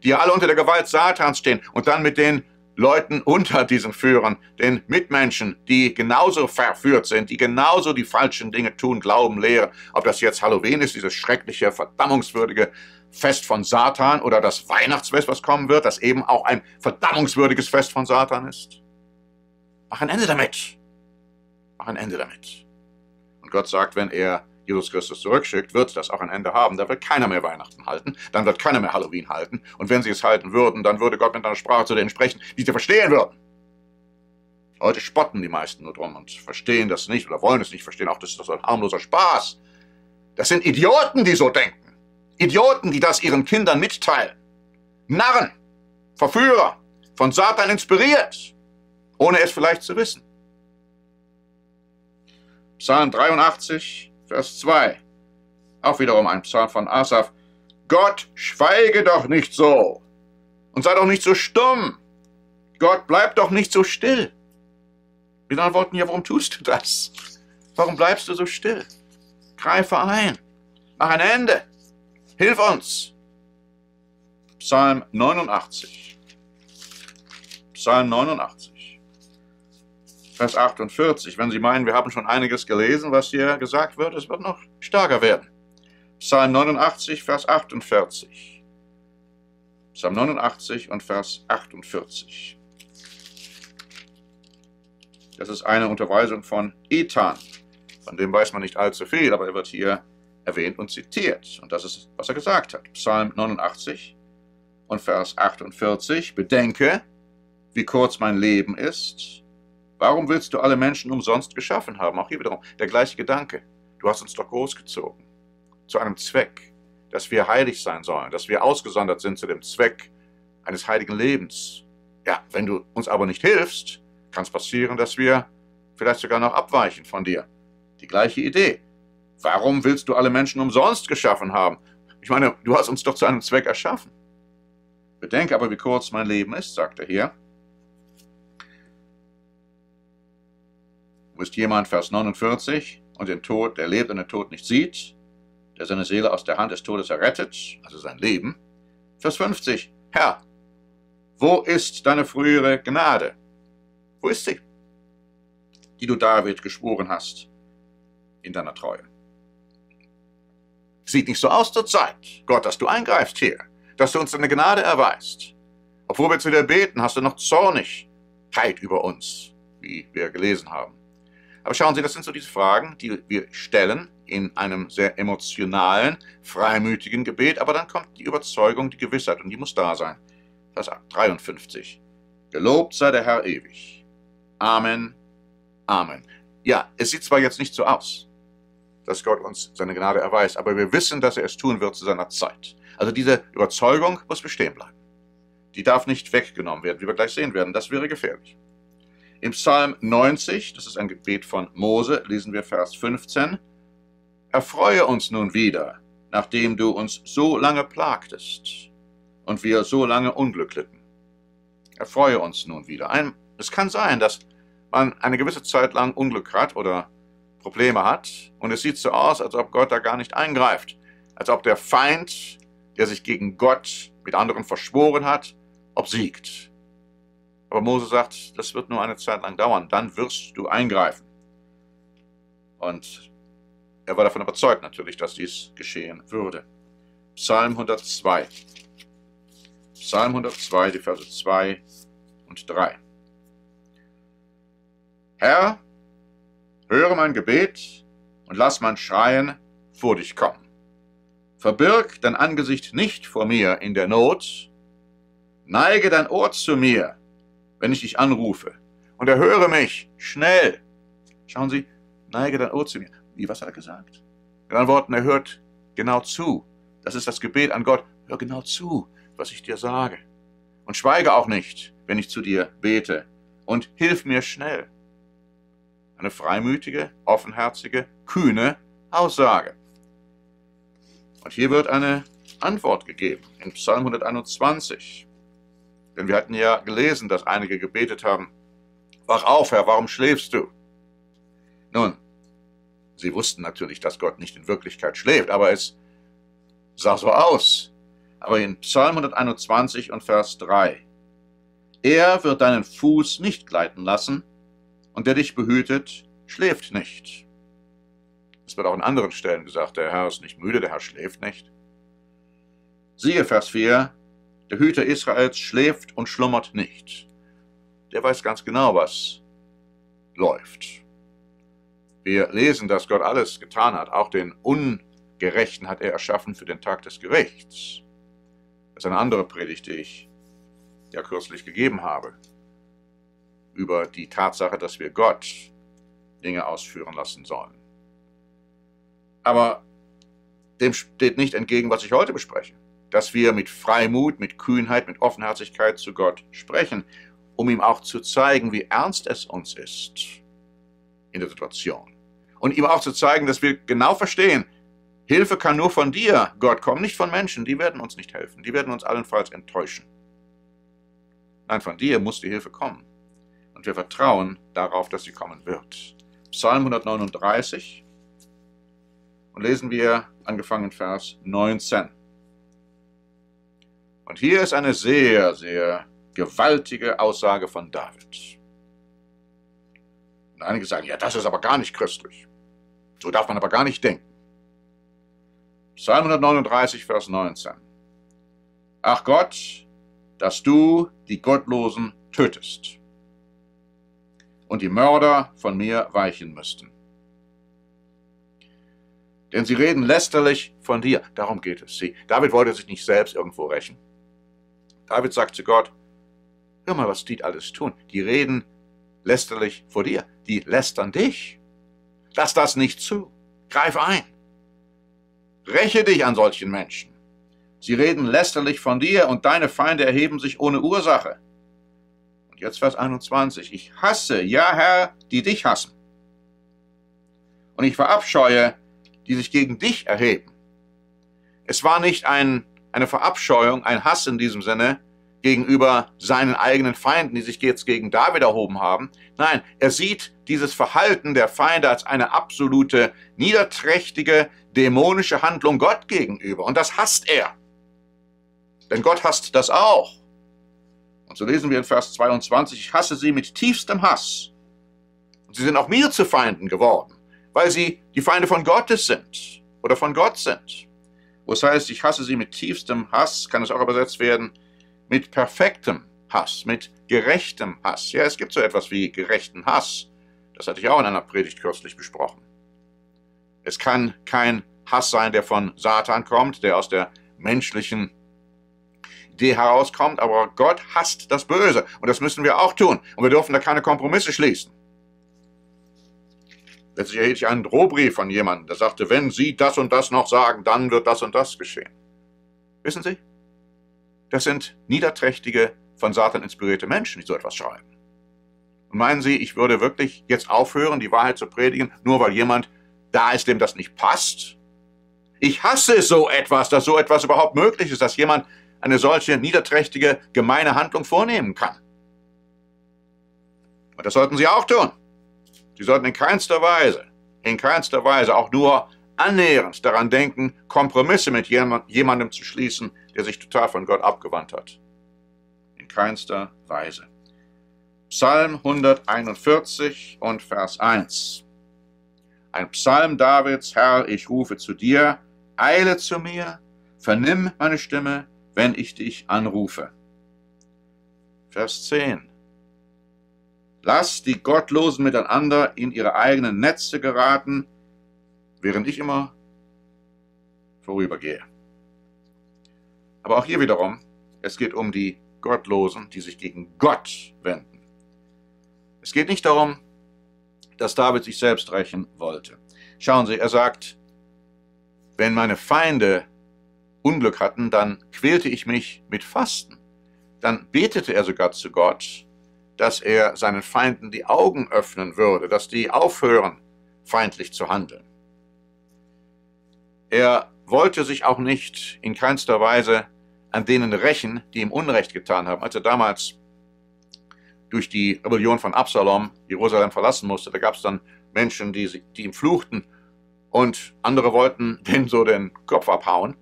die ja alle unter der Gewalt Satans stehen und dann mit den Leuten unter diesen Führern, den Mitmenschen, die genauso verführt sind, die genauso die falschen Dinge tun, glauben, lehren. Ob das jetzt Halloween ist, dieses schreckliche, verdammungswürdige Fest von Satan, oder das Weihnachtsfest, was kommen wird, das eben auch ein verdammungswürdiges Fest von Satan ist. Mach ein Ende damit. Mach ein Ende damit. Und Gott sagt, wenn er Jesus Christus zurückschickt, wird das auch ein Ende haben. Da wird keiner mehr Weihnachten halten, dann wird keiner mehr Halloween halten. Und wenn sie es halten würden, dann würde Gott mit einer Sprache zu denen sprechen, die sie verstehen würden. Heute spotten die meisten nur drum und verstehen das nicht oder wollen es nicht verstehen. Auch das ist ein harmloser Spaß. Das sind Idioten, die so denken. Idioten, die das ihren Kindern mitteilen. Narren, Verführer, von Satan inspiriert, ohne es vielleicht zu wissen. Psalm 83, Vers 2, auch wiederum ein Psalm von Asaf. Gott, schweige doch nicht so und sei doch nicht so stumm. Gott, bleib doch nicht so still. Mit anderen Worten, ja, warum tust du das? Warum bleibst du so still? Greife ein, mach ein Ende, hilf uns. Psalm 89, Psalm 89. Vers 48, wenn Sie meinen, wir haben schon einiges gelesen, was hier gesagt wird, es wird noch stärker werden. Psalm 89, Vers 48. Psalm 89 und Vers 48. Das ist eine Unterweisung von Ethan. Von dem weiß man nicht allzu viel, aber er wird hier erwähnt und zitiert. Und das ist, was er gesagt hat. Psalm 89 und Vers 48. Bedenke, wie kurz mein Leben ist. Warum willst du alle Menschen umsonst geschaffen haben? Auch hier wiederum der gleiche Gedanke. Du hast uns doch großgezogen. Zu einem Zweck, dass wir heilig sein sollen, dass wir ausgesondert sind zu dem Zweck eines heiligen Lebens. Ja, wenn du uns aber nicht hilfst, kann es passieren, dass wir vielleicht sogar noch abweichen von dir. Die gleiche Idee. Warum willst du alle Menschen umsonst geschaffen haben? Ich meine, du hast uns doch zu einem Zweck erschaffen. Bedenke aber, wie kurz mein Leben ist, sagt er hier. ist jemand, Vers 49, und den Tod, der lebt und den Tod nicht sieht, der seine Seele aus der Hand des Todes errettet, also sein Leben. Vers 50, Herr, wo ist deine frühere Gnade? Wo ist sie, die du David geschworen hast in deiner Treue? Sieht nicht so aus zur Zeit, Gott, dass du eingreifst hier, dass du uns deine Gnade erweist. Obwohl wir zu dir beten, hast du noch Zornigkeit über uns, wie wir gelesen haben. Aber schauen Sie, das sind so diese Fragen, die wir stellen in einem sehr emotionalen, freimütigen Gebet, aber dann kommt die Überzeugung, die Gewissheit, und die muss da sein. Vers 53. Gelobt sei der Herr ewig. Amen. Amen. Ja, es sieht zwar jetzt nicht so aus, dass Gott uns seine Gnade erweist, aber wir wissen, dass er es tun wird zu seiner Zeit. Also diese Überzeugung muss bestehen bleiben. Die darf nicht weggenommen werden, wie wir gleich sehen werden. Das wäre gefährlich. Im Psalm 90, das ist ein Gebet von Mose, lesen wir Vers 15. Erfreue uns nun wieder, nachdem du uns so lange plagtest und wir so lange Unglück litten. Erfreue uns nun wieder. Es kann sein, dass man eine gewisse Zeit lang Unglück hat oder Probleme hat, und es sieht so aus, als ob Gott da gar nicht eingreift, als ob der Feind, der sich gegen Gott mit anderen verschworen hat, obsiegt. Aber Mose sagt, das wird nur eine Zeit lang dauern, dann wirst du eingreifen. Und er war davon überzeugt natürlich, dass dies geschehen würde. Psalm 102. Psalm 102, die Verse 2 und 3. Herr, höre mein Gebet und lass mein Schreien vor dich kommen. Verbirg dein Angesicht nicht vor mir in der Not. Neige dein Ohr zu mir, wenn ich dich anrufe, und erhöre mich schnell. Schauen Sie, neige dein Ohr zu mir. Wie, was hat er gesagt? In anderen Worten, er hört genau zu. Das ist das Gebet an Gott. Hör genau zu, was ich dir sage. Und schweige auch nicht, wenn ich zu dir bete. Und hilf mir schnell. Eine freimütige, offenherzige, kühne Aussage. Und hier wird eine Antwort gegeben in Psalm 121. Denn wir hatten ja gelesen, dass einige gebetet haben, wach auf, Herr, warum schläfst du? Nun, sie wussten natürlich, dass Gott nicht in Wirklichkeit schläft, aber es sah so aus. Aber in Psalm 121 und Vers 3. Er wird deinen Fuß nicht gleiten lassen, und der dich behütet, schläft nicht. Es wird auch an anderen Stellen gesagt, der Herr ist nicht müde, der Herr schläft nicht. Siehe, Vers 4, der Hüter Israels schläft und schlummert nicht. Der weiß ganz genau, was läuft. Wir lesen, dass Gott alles getan hat, auch den Ungerechten hat er erschaffen für den Tag des Gerichts. Das ist eine andere Predigt, die ich ja kürzlich gegeben habe, über die Tatsache, dass wir Gott Dinge ausführen lassen sollen. Aber dem steht nicht entgegen, was ich heute bespreche, dass wir mit Freimut, mit Kühnheit, mit Offenherzigkeit zu Gott sprechen, um ihm auch zu zeigen, wie ernst es uns ist in der Situation. Und ihm auch zu zeigen, dass wir genau verstehen, Hilfe kann nur von dir, Gott, kommen, nicht von Menschen, die werden uns nicht helfen, die werden uns allenfalls enttäuschen. Nein, von dir muss die Hilfe kommen. Und wir vertrauen darauf, dass sie kommen wird. Psalm 139 und lesen wir angefangen Vers 19. Und hier ist eine sehr, sehr gewaltige Aussage von David. Und einige sagen, ja, das ist aber gar nicht christlich. So darf man aber gar nicht denken. Psalm 139, Vers 19. Ach Gott, dass du die Gottlosen tötest und die Mörder von mir weichen müssten. Denn sie reden lästerlich von dir. Darum geht es. David wollte sich nicht selbst irgendwo rächen. David sagt zu Gott, hör mal, was die alles tun. Die reden lästerlich vor dir. Die lästern dich. Lass das nicht zu. Greif ein. Räche dich an solchen Menschen. Sie reden lästerlich von dir und deine Feinde erheben sich ohne Ursache. Und jetzt Vers 21. Ich hasse, ja Herr, die dich hassen. Und ich verabscheue, die sich gegen dich erheben. Es war nicht eine Verabscheuung, ein Hass in diesem Sinne, gegenüber seinen eigenen Feinden, die sich jetzt gegen David erhoben haben. Nein, er sieht dieses Verhalten der Feinde als eine absolute, niederträchtige, dämonische Handlung Gott gegenüber. Und das hasst er. Denn Gott hasst das auch. Und so lesen wir in Vers 22, ich hasse sie mit tiefstem Hass. Und sie sind auch mir zu Feinden geworden, weil sie die Feinde von Gottes sind oder von Gott sind. Wo es heißt, ich hasse sie mit tiefstem Hass, kann es auch übersetzt werden, mit perfektem Hass, mit gerechtem Hass. Ja, es gibt so etwas wie gerechten Hass. Das hatte ich auch in einer Predigt kürzlich besprochen. Es kann kein Hass sein, der von Satan kommt, der aus der menschlichen Idee herauskommt, aber Gott hasst das Böse. Und das müssen wir auch tun. Und wir dürfen da keine Kompromisse schließen. Letztlich erhielt ich einen Drohbrief von jemandem, der sagte, wenn Sie das und das noch sagen, dann wird das und das geschehen. Wissen Sie? Das sind niederträchtige, von Satan inspirierte Menschen, die so etwas schreiben. Und meinen Sie, ich würde wirklich jetzt aufhören, die Wahrheit zu predigen, nur weil jemand da ist, dem das nicht passt? Ich hasse so etwas, dass so etwas überhaupt möglich ist, dass jemand eine solche niederträchtige, gemeine Handlung vornehmen kann. Und das sollten Sie auch tun. Sie sollten in keinster Weise auch nur annähernd daran denken, Kompromisse mit jemandem zu schließen, der sich total von Gott abgewandt hat. In keinster Weise. Psalm 141 und Vers 1. Ein Psalm Davids, Herr, ich rufe zu dir, eile zu mir, vernimm meine Stimme, wenn ich dich anrufe. Vers 10. Lass die Gottlosen miteinander in ihre eigenen Netze geraten, während ich immer vorübergehe. Aber auch hier wiederum, es geht um die Gottlosen, die sich gegen Gott wenden. Es geht nicht darum, dass David sich selbst rächen wollte. Schauen Sie, er sagt, wenn meine Feinde Unglück hatten, dann quälte ich mich mit Fasten. Dann betete er sogar zu Gott, dass er seinen Feinden die Augen öffnen würde, dass die aufhören, feindlich zu handeln. Er wollte sich auch nicht in keinster Weise an denen rächen, die ihm Unrecht getan haben. Als er damals durch die Rebellion von Absalom Jerusalem verlassen musste, da gab es dann Menschen, die ihm fluchten und andere wollten denen so den Kopf abhauen.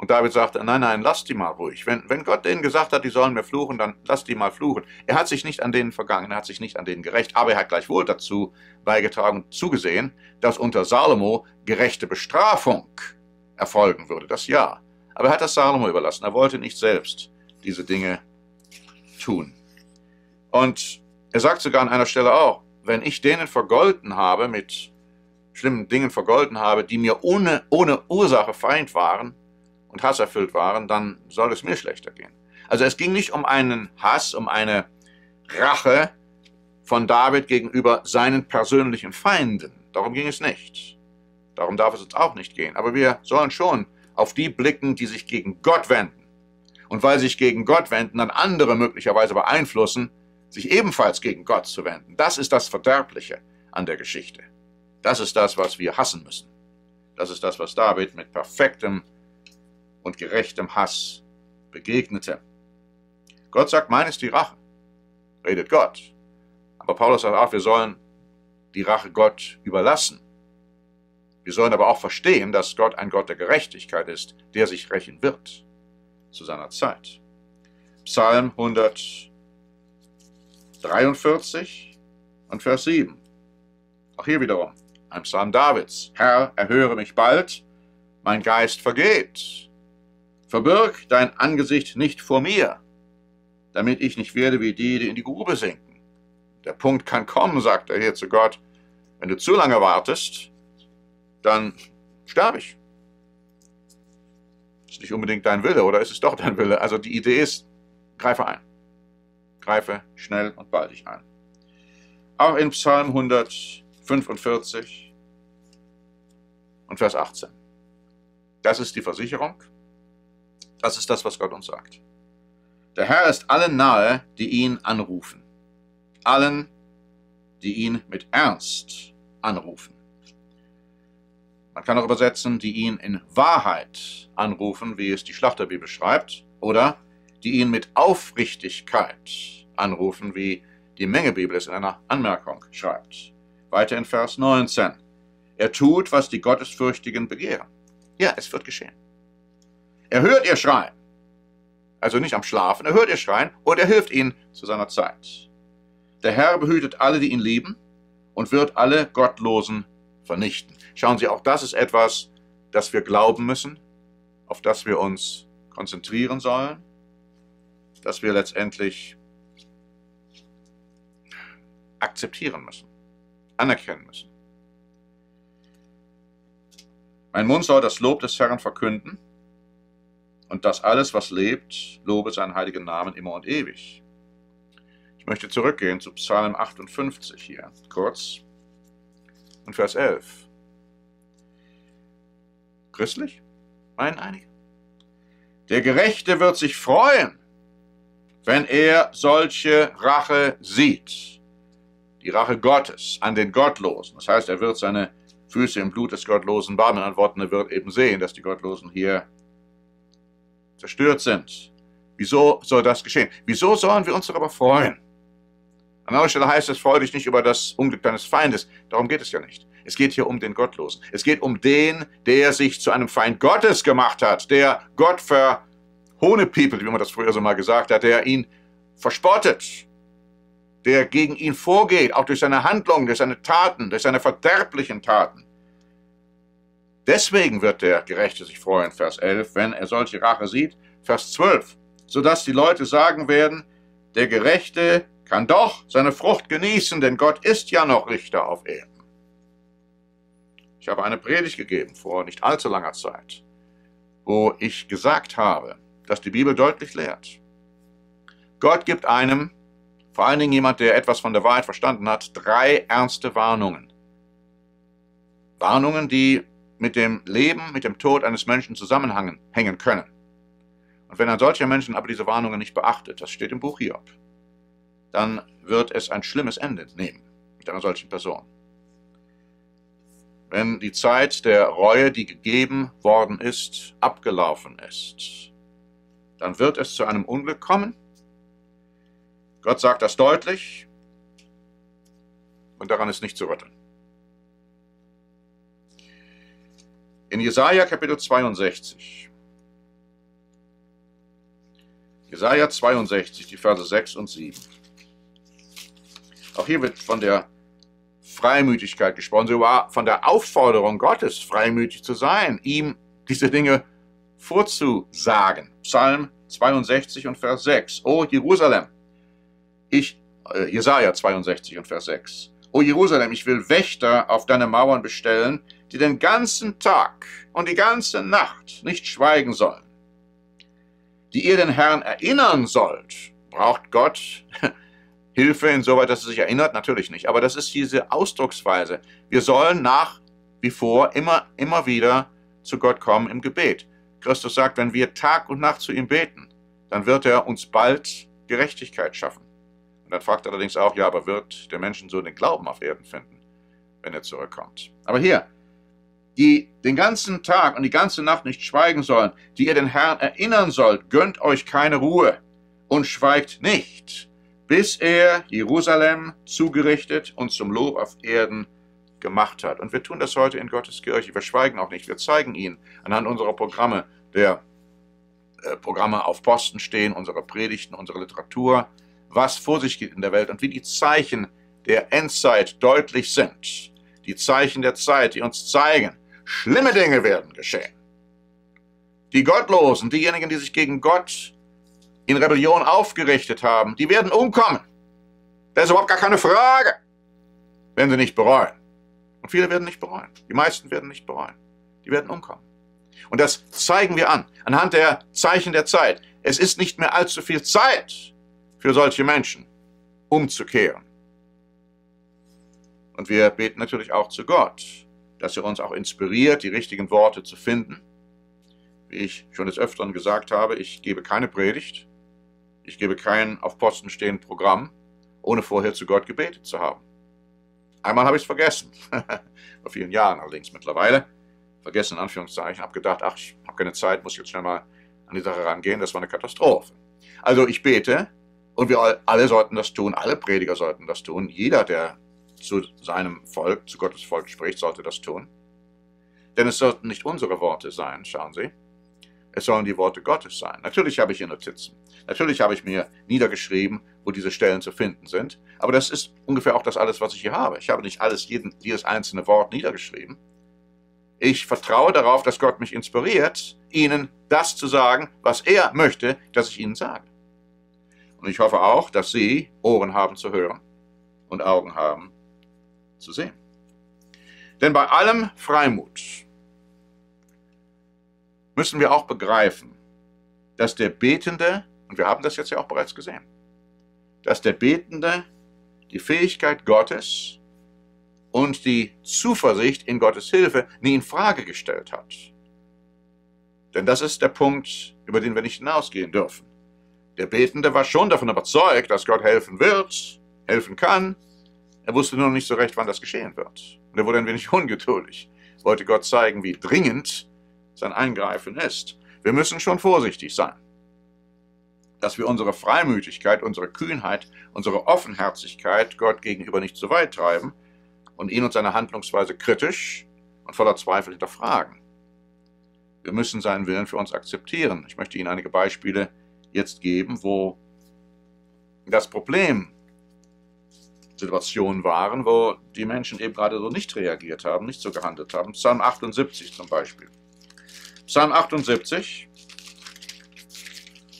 Und David sagte, nein, nein, lasst die mal ruhig. Wenn Gott denen gesagt hat, die sollen mir fluchen, dann lasst die mal fluchen. Er hat sich nicht an denen vergangen, er hat sich nicht an denen gerecht, aber er hat gleichwohl dazu beigetragen und zugesehen, dass unter Salomo gerechte Bestrafung erfolgen würde, das ja. Aber er hat das Salomo überlassen, er wollte nicht selbst diese Dinge tun. Und er sagt sogar an einer Stelle auch, wenn ich denen vergolten habe, mit schlimmen Dingen vergolten habe, die mir ohne Ursache Feind waren, und hasserfüllt waren, dann soll es mir schlechter gehen. Also es ging nicht um einen Hass, um eine Rache von David gegenüber seinen persönlichen Feinden. Darum ging es nicht. Darum darf es uns auch nicht gehen. Aber wir sollen schon auf die blicken, die sich gegen Gott wenden. Und weil sie sich gegen Gott wenden, dann andere möglicherweise beeinflussen, sich ebenfalls gegen Gott zu wenden. Das ist das Verderbliche an der Geschichte. Das ist das, was wir hassen müssen. Das ist das, was David mit perfektem und gerechtem Hass begegnete. Gott sagt, mein ist die Rache. Redet Gott. Aber Paulus sagt auch, wir sollen die Rache Gott überlassen. Wir sollen aber auch verstehen, dass Gott ein Gott der Gerechtigkeit ist, der sich rächen wird zu seiner Zeit. Psalm 143 und Vers 7. Auch hier wiederum ein Psalm Davids. Herr, erhöre mich bald, mein Geist vergeht. Verbirg dein Angesicht nicht vor mir, damit ich nicht werde wie die, die in die Grube sinken. Der Punkt kann kommen, sagt er hier zu Gott. Wenn du zu lange wartest, dann sterbe ich. Ist nicht unbedingt dein Wille, oder ist es doch dein Wille? Also die Idee ist, greife ein. Greife schnell und baldig ein. Auch in Psalm 145 und Vers 18. Das ist die Versicherung. Das ist das, was Gott uns sagt. Der Herr ist allen nahe, die ihn anrufen. Allen, die ihn mit Ernst anrufen. Man kann auch übersetzen, die ihn in Wahrheit anrufen, wie es die Schlachterbibel schreibt, oder die ihn mit Aufrichtigkeit anrufen, wie die Mengebibel es in einer Anmerkung schreibt. Weiter in Vers 19. Er tut, was die Gottesfürchtigen begehren. Ja, es wird geschehen. Er hört ihr Schreien. Also nicht am Schlafen, er hört ihr Schreien und er hilft ihnen zu seiner Zeit. Der Herr behütet alle, die ihn lieben und wird alle Gottlosen vernichten. Schauen Sie, auch das ist etwas, das wir glauben müssen, auf das wir uns konzentrieren sollen, das wir letztendlich akzeptieren müssen, anerkennen müssen. Mein Mund soll das Lob des Herrn verkünden und dass alles, was lebt, lobe seinen heiligen Namen immer und ewig. Ich möchte zurückgehen zu Psalm 58 hier, kurz, und Vers 11. Christlich, meinen einige. Der Gerechte wird sich freuen, wenn er solche Rache sieht. Die Rache Gottes an den Gottlosen. Das heißt, er wird seine Füße im Blut des Gottlosen baden. Mit anderen Worten, er wird eben sehen, dass die Gottlosen hier zerstört sind. Wieso soll das geschehen? Wieso sollen wir uns darüber freuen? An anderer Stelle heißt es, freu dich nicht über das Unglück deines Feindes. Darum geht es ja nicht. Es geht hier um den Gottlosen. Es geht um den, der sich zu einem Feind Gottes gemacht hat, der Gott verhohnepiepelt, wie man das früher so mal gesagt hat, der ihn verspottet, der gegen ihn vorgeht, auch durch seine Handlungen, durch seine Taten, durch seine verderblichen Taten. Deswegen wird der Gerechte sich freuen, Vers 11, wenn er solche Rache sieht, Vers 12, sodass die Leute sagen werden, der Gerechte kann doch seine Frucht genießen, denn Gott ist ja noch Richter auf Erden. Ich habe eine Predigt gegeben vor nicht allzu langer Zeit, wo ich gesagt habe, dass die Bibel deutlich lehrt. Gott gibt einem, vor allen Dingen jemand, der etwas von der Wahrheit verstanden hat, drei ernste Warnungen. Warnungen, die mit dem Leben, mit dem Tod eines Menschen zusammenhängen können. Und wenn ein solcher Mensch aber diese Warnungen nicht beachtet, das steht im Buch Hiob, dann wird es ein schlimmes Ende nehmen mit einer solchen Person. Wenn die Zeit der Reue, die gegeben worden ist, abgelaufen ist, dann wird es zu einem Unglück kommen. Gott sagt das deutlich und daran ist nicht zu rütteln. In Jesaja Kapitel 62. Jesaja 62, die Verse 6 und 7. Auch hier wird von der Freimütigkeit gesprochen, sogar von der Aufforderung Gottes, freimütig zu sein, ihm diese Dinge vorzusagen. Psalm 62 und Vers 6. O Jerusalem, Jesaja 62 und Vers 6. O Jerusalem, ich will Wächter auf deine Mauern bestellen, die den ganzen Tag und die ganze Nacht nicht schweigen sollen. Die ihr den Herrn erinnern sollt, braucht Gott Hilfe insoweit, dass er sich erinnert? Natürlich nicht. Aber das ist diese Ausdrucksweise. Wir sollen nach wie vor immer wieder zu Gott kommen im Gebet. Christus sagt, wenn wir Tag und Nacht zu ihm beten, dann wird er uns bald Gerechtigkeit schaffen. Und dann fragt er allerdings auch, ja, aber wird der Menschensohn den Glauben auf Erden finden, wenn er zurückkommt? Aber hier, die den ganzen Tag und die ganze Nacht nicht schweigen sollen, die ihr den Herrn erinnern sollt, gönnt euch keine Ruhe und schweigt nicht, bis er Jerusalem zugerichtet und zum Lob auf Erden gemacht hat. Und wir tun das heute in Gottes Kirche. Wir schweigen auch nicht. Wir zeigen ihn anhand unserer Programme, der Programme auf Posten stehen, unsere Predigten, unsere Literatur, was vor sich geht in der Welt und wie die Zeichen der Endzeit deutlich sind. Die Zeichen der Zeit, die uns zeigen, schlimme Dinge werden geschehen. Die Gottlosen, diejenigen, die sich gegen Gott in Rebellion aufgerichtet haben, die werden umkommen. Das ist überhaupt gar keine Frage, wenn sie nicht bereuen. Und viele werden nicht bereuen. Die meisten werden nicht bereuen. Die werden umkommen. Und das zeigen wir an, anhand der Zeichen der Zeit. Es ist nicht mehr allzu viel Zeit für solche Menschen, umzukehren. Und wir beten natürlich auch zu Gott, dass er uns auch inspiriert, die richtigen Worte zu finden. Wie ich schon des Öfteren gesagt habe, ich gebe keine Predigt, ich gebe kein auf Posten stehen Programm, ohne vorher zu Gott gebetet zu haben. Einmal habe ich es vergessen, vor vielen Jahren allerdings mittlerweile, vergessen in Anführungszeichen, habe gedacht, ach, ich habe keine Zeit, muss jetzt schnell mal an die Sache rangehen, das war eine Katastrophe. Also ich bete, und wir alle sollten das tun, alle Prediger sollten das tun, jeder, der zu seinem Volk, zu Gottes Volk spricht, sollte das tun. Denn es sollten nicht unsere Worte sein, schauen Sie, es sollen die Worte Gottes sein. Natürlich habe ich hier Notizen, natürlich habe ich mir niedergeschrieben, wo diese Stellen zu finden sind, aber das ist ungefähr auch das alles, was ich hier habe. Ich habe nicht jedes einzelne Wort niedergeschrieben. Ich vertraue darauf, dass Gott mich inspiriert, Ihnen das zu sagen, was er möchte, dass ich Ihnen sage. Und ich hoffe auch, dass Sie Ohren haben zu hören und Augen haben zu sehen. Denn bei allem Freimut müssen wir auch begreifen, dass der Betende, und wir haben das jetzt ja auch bereits gesehen, dass der Betende die Fähigkeit Gottes und die Zuversicht in Gottes Hilfe nie in Frage gestellt hat. Denn das ist der Punkt, über den wir nicht hinausgehen dürfen. Der Betende war schon davon überzeugt, dass Gott helfen wird, helfen kann. Er wusste nur nicht so recht, wann das geschehen wird. Und er wurde ein wenig ungeduldig, wollte Gott zeigen, wie dringend sein Eingreifen ist. Wir müssen schon vorsichtig sein, dass wir unsere Freimütigkeit, unsere Kühnheit, unsere Offenherzigkeit Gott gegenüber nicht zu weit treiben und ihn und seine Handlungsweise kritisch und voller Zweifel hinterfragen. Wir müssen seinen Willen für uns akzeptieren. Ich möchte Ihnen einige Beispiele jetzt geben, wo das Problem Situationen waren, wo die Menschen eben gerade so nicht reagiert haben, nicht so gehandelt haben. Psalm 78 zum Beispiel. Psalm 78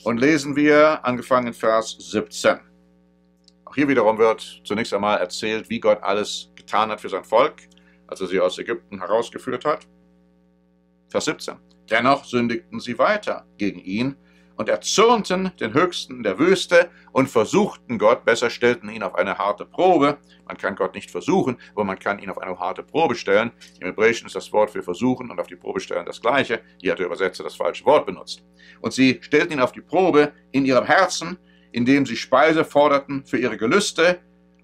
und lesen wir angefangen in Vers 17. Auch hier wiederum wird zunächst einmal erzählt, wie Gott alles getan hat für sein Volk, als er sie aus Ägypten herausgeführt hat. Vers 17. Dennoch sündigten sie weiter gegen ihn und erzürnten den Höchsten in der Wüste und versuchten Gott, besser stellten ihn auf eine harte Probe. Man kann Gott nicht versuchen, aber man kann ihn auf eine harte Probe stellen. Im Hebräischen ist das Wort für versuchen und auf die Probe stellen das gleiche. Hier hat der Übersetzer das falsche Wort benutzt. Und sie stellten ihn auf die Probe in ihrem Herzen, indem sie Speise forderten für ihre Gelüste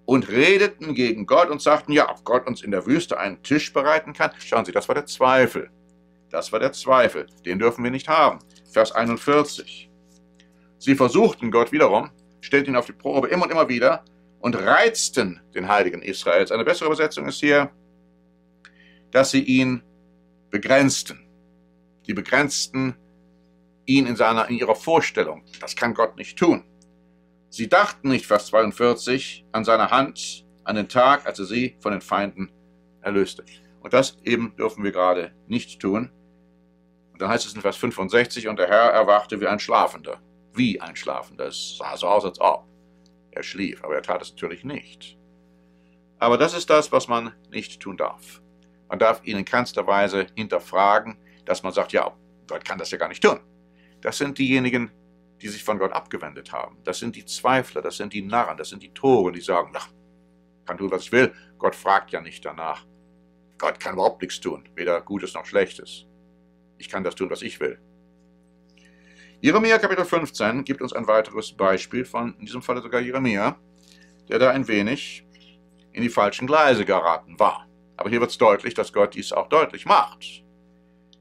und redeten gegen Gott und sagten, ja, ob Gott uns in der Wüste einen Tisch bereiten kann. Schauen Sie, das war der Zweifel. Das war der Zweifel, den dürfen wir nicht haben. Vers 41. Sie versuchten Gott wiederum, stellten ihn auf die Probe immer und immer wieder und reizten den Heiligen Israels. Eine bessere Übersetzung ist hier, dass sie ihn begrenzten. Die begrenzten ihn in ihrer Vorstellung. Das kann Gott nicht tun. Sie dachten nicht, Vers 42, an seine Hand, an den Tag, als er sie von den Feinden erlöste. Und das eben dürfen wir gerade nicht tun. Und dann heißt es in Vers 65, und der Herr erwachte wie ein Schlafender. Wie ein Schlafender. Es sah so aus, als ob. Er schlief, aber er tat es natürlich nicht. Aber das ist das, was man nicht tun darf. Man darf ihn in keinster Weise hinterfragen, dass man sagt, ja, Gott kann das ja gar nicht tun. Das sind diejenigen, die sich von Gott abgewendet haben. Das sind die Zweifler, das sind die Narren, das sind die Tore, die sagen, na, ich kann tun, was ich will. Gott fragt ja nicht danach. Gott kann überhaupt nichts tun, weder Gutes noch Schlechtes. Ich kann das tun, was ich will. Jeremia Kapitel 15 gibt uns ein weiteres Beispiel von, in diesem Falle sogar Jeremia, der da ein wenig in die falschen Gleise geraten war. Aber hier wird es deutlich, dass Gott dies auch deutlich macht.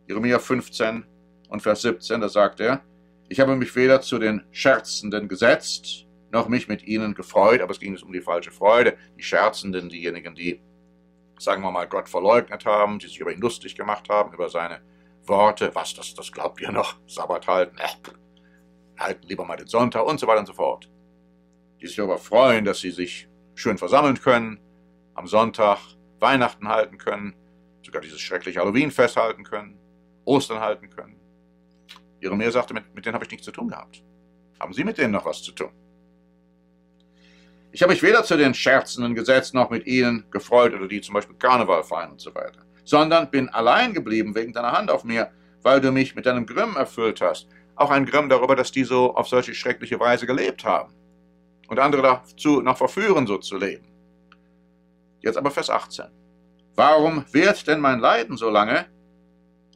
Jeremia 15 und Vers 17, da sagt er, ich habe mich weder zu den Scherzenden gesetzt, noch mich mit ihnen gefreut, aber es ging jetzt um die falsche Freude. Die Scherzenden, diejenigen, die, sagen wir mal, Gott verleugnet haben, die sich über ihn lustig gemacht haben, über seine Worte, was, das glaubt ihr noch, Sabbat halten, halten lieber mal den Sonntag und so weiter und so fort. Die sich darüber freuen, dass sie sich schön versammeln können, am Sonntag Weihnachten halten können, sogar dieses schreckliche Halloween-Fest halten können, Ostern halten können. Jeremia sagte, mit denen habe ich nichts zu tun gehabt. Haben Sie mit denen noch was zu tun? Ich habe mich weder zu den Scherzenden gesetzt, noch mit ihnen gefreut, oder die zum Beispiel Karneval feiern und so weiter, sondern bin allein geblieben wegen deiner Hand auf mir, weil du mich mit deinem Grimm erfüllt hast. Auch ein Grimm darüber, dass die so auf solche schreckliche Weise gelebt haben und andere dazu noch verführen, so zu leben. Jetzt aber Vers 18. Warum währt denn mein Leiden so lange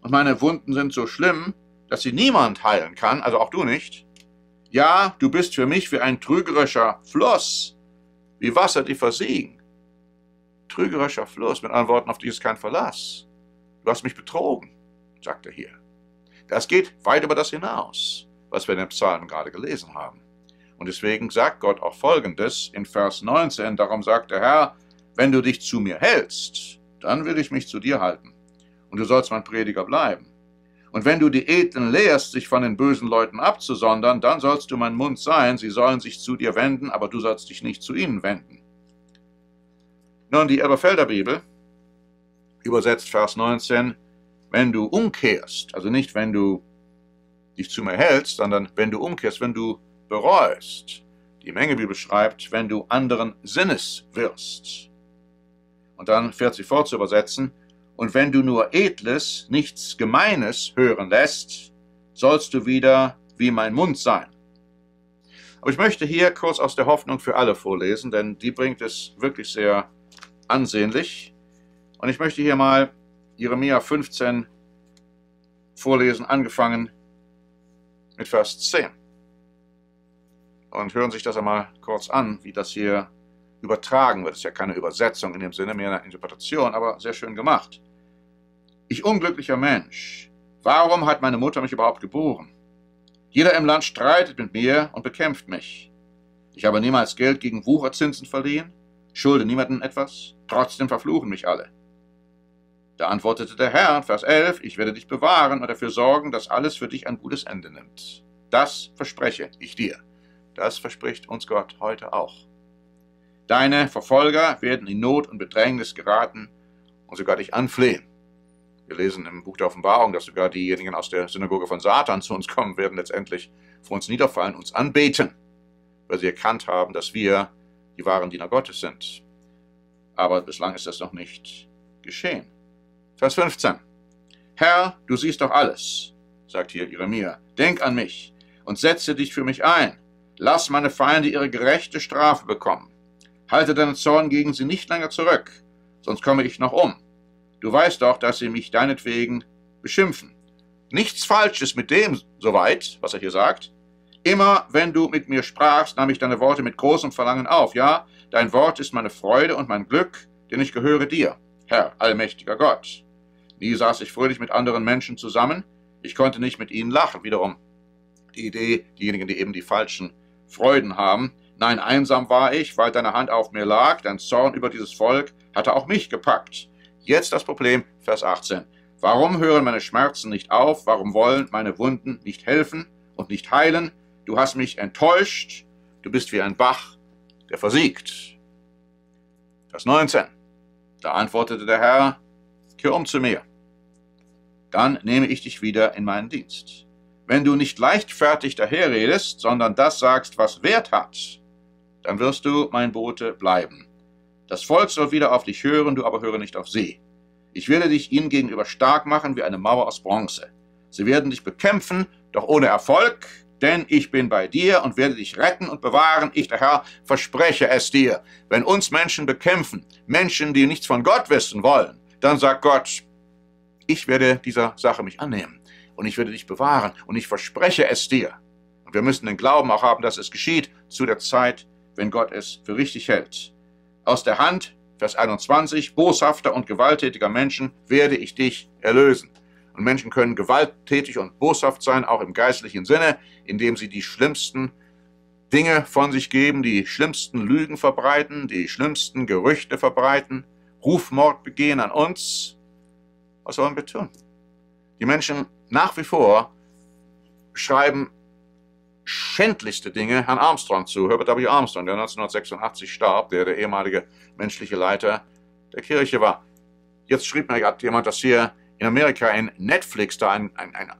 und meine Wunden sind so schlimm, dass sie niemand heilen kann, also auch du nicht? Ja, du bist für mich wie ein trügerischer Floss, wie Wasser, die versiegen. Trügerischer Fluss, mit anderen Worten, auf die ist kein Verlass. Du hast mich betrogen, sagt er hier. Das geht weit über das hinaus, was wir in den Psalmen gerade gelesen haben. Und deswegen sagt Gott auch Folgendes in Vers 19, darum sagt der Herr, wenn du dich zu mir hältst, dann will ich mich zu dir halten und du sollst mein Prediger bleiben. Und wenn du die Edlen lehrst, sich von den bösen Leuten abzusondern, dann sollst du mein Mund sein, sie sollen sich zu dir wenden, aber du sollst dich nicht zu ihnen wenden. Nun, die Elberfelder Bibel übersetzt Vers 19, wenn du umkehrst, also nicht wenn du dich zu mir hältst, sondern wenn du umkehrst, wenn du bereust. Die Mengebibel schreibt, wenn du anderen Sinnes wirst. Und dann fährt sie fort zu übersetzen, und wenn du nur Edles, nichts Gemeines hören lässt, sollst du wieder wie mein Mund sein. Aber ich möchte hier kurz aus der Hoffnung für alle vorlesen, denn die bringt es wirklich sehr ansehnlich. Und ich möchte hier mal Jeremia 15 vorlesen, angefangen mit Vers 10. Und hören sich das einmal kurz an, wie das hier übertragen wird. Das ist ja keine Übersetzung in dem Sinne, mehr eine Interpretation, aber sehr schön gemacht. Ich unglücklicher Mensch, warum hat meine Mutter mich überhaupt geboren? Jeder im Land streitet mit mir und bekämpft mich. Ich habe niemals Geld gegen Wucherzinsen verliehen, schulde niemandem etwas, trotzdem verfluchen mich alle. Da antwortete der Herr, Vers 11, ich werde dich bewahren und dafür sorgen, dass alles für dich ein gutes Ende nimmt. Das verspreche ich dir. Das verspricht uns Gott heute auch. Deine Verfolger werden in Not und Bedrängnis geraten und sogar dich anflehen. Wir lesen im Buch der Offenbarung, dass sogar diejenigen aus der Synagoge von Satan zu uns kommen werden, letztendlich vor uns niederfallen, uns anbeten, weil sie erkannt haben, dass wir die wahren Diener Gottes sind. Aber bislang ist das noch nicht geschehen. Vers 15. Herr, du siehst doch alles, sagt hier Jeremia. Denk an mich und setze dich für mich ein. Lass meine Feinde ihre gerechte Strafe bekommen. Halte deinen Zorn gegen sie nicht länger zurück, sonst komme ich noch um. Du weißt doch, dass sie mich deinetwegen beschimpfen. Nichts Falsches mit dem soweit, was er hier sagt. Immer wenn du mit mir sprachst, nahm ich deine Worte mit großem Verlangen auf. Ja, dein Wort ist meine Freude und mein Glück, denn ich gehöre dir, Herr, allmächtiger Gott. Nie saß ich fröhlich mit anderen Menschen zusammen. Ich konnte nicht mit ihnen lachen. Wiederum die Idee, diejenigen, die eben die falschen Freuden haben. Nein, einsam war ich, weil deine Hand auf mir lag, dein Zorn über dieses Volk hatte auch mich gepackt. Jetzt das Problem, Vers 18. Warum hören meine Schmerzen nicht auf? Warum wollen meine Wunden nicht helfen und nicht heilen? Du hast mich enttäuscht, du bist wie ein Bach, der versiegt. Vers 19. Da antwortete der Herr, kehr um zu mir. Dann nehme ich dich wieder in meinen Dienst. Wenn du nicht leichtfertig daherredest, sondern das sagst, was Wert hat, dann wirst du mein Bote bleiben. Das Volk soll wieder auf dich hören, du aber höre nicht auf sie. Ich werde dich ihnen gegenüber stark machen wie eine Mauer aus Bronze. Sie werden dich bekämpfen, doch ohne Erfolg, denn ich bin bei dir und werde dich retten und bewahren. Ich, der Herr, verspreche es dir. Wenn uns Menschen bekämpfen, Menschen, die nichts von Gott wissen wollen, dann sagt Gott, ich werde dieser Sache mich annehmen und ich werde dich bewahren und ich verspreche es dir. Und wir müssen den Glauben auch haben, dass es geschieht zu der Zeit, wenn Gott es für richtig hält. Aus der Hand, Vers 21, boshafter und gewalttätiger Menschen werde ich dich erlösen. Und Menschen können gewalttätig und boshaft sein, auch im geistlichen Sinne, indem sie die schlimmsten Dinge von sich geben, die schlimmsten Lügen verbreiten, die schlimmsten Gerüchte verbreiten, Rufmord begehen an uns. Was sollen wir tun? Die Menschen nach wie vor schreiben schändlichste Dinge Herrn Armstrong zu, Herbert W. Armstrong, der 1986 starb, der ehemalige menschliche Leiter der Kirche war. Jetzt schrieb mir gerade jemand, dass hier in Amerika in Netflix da ein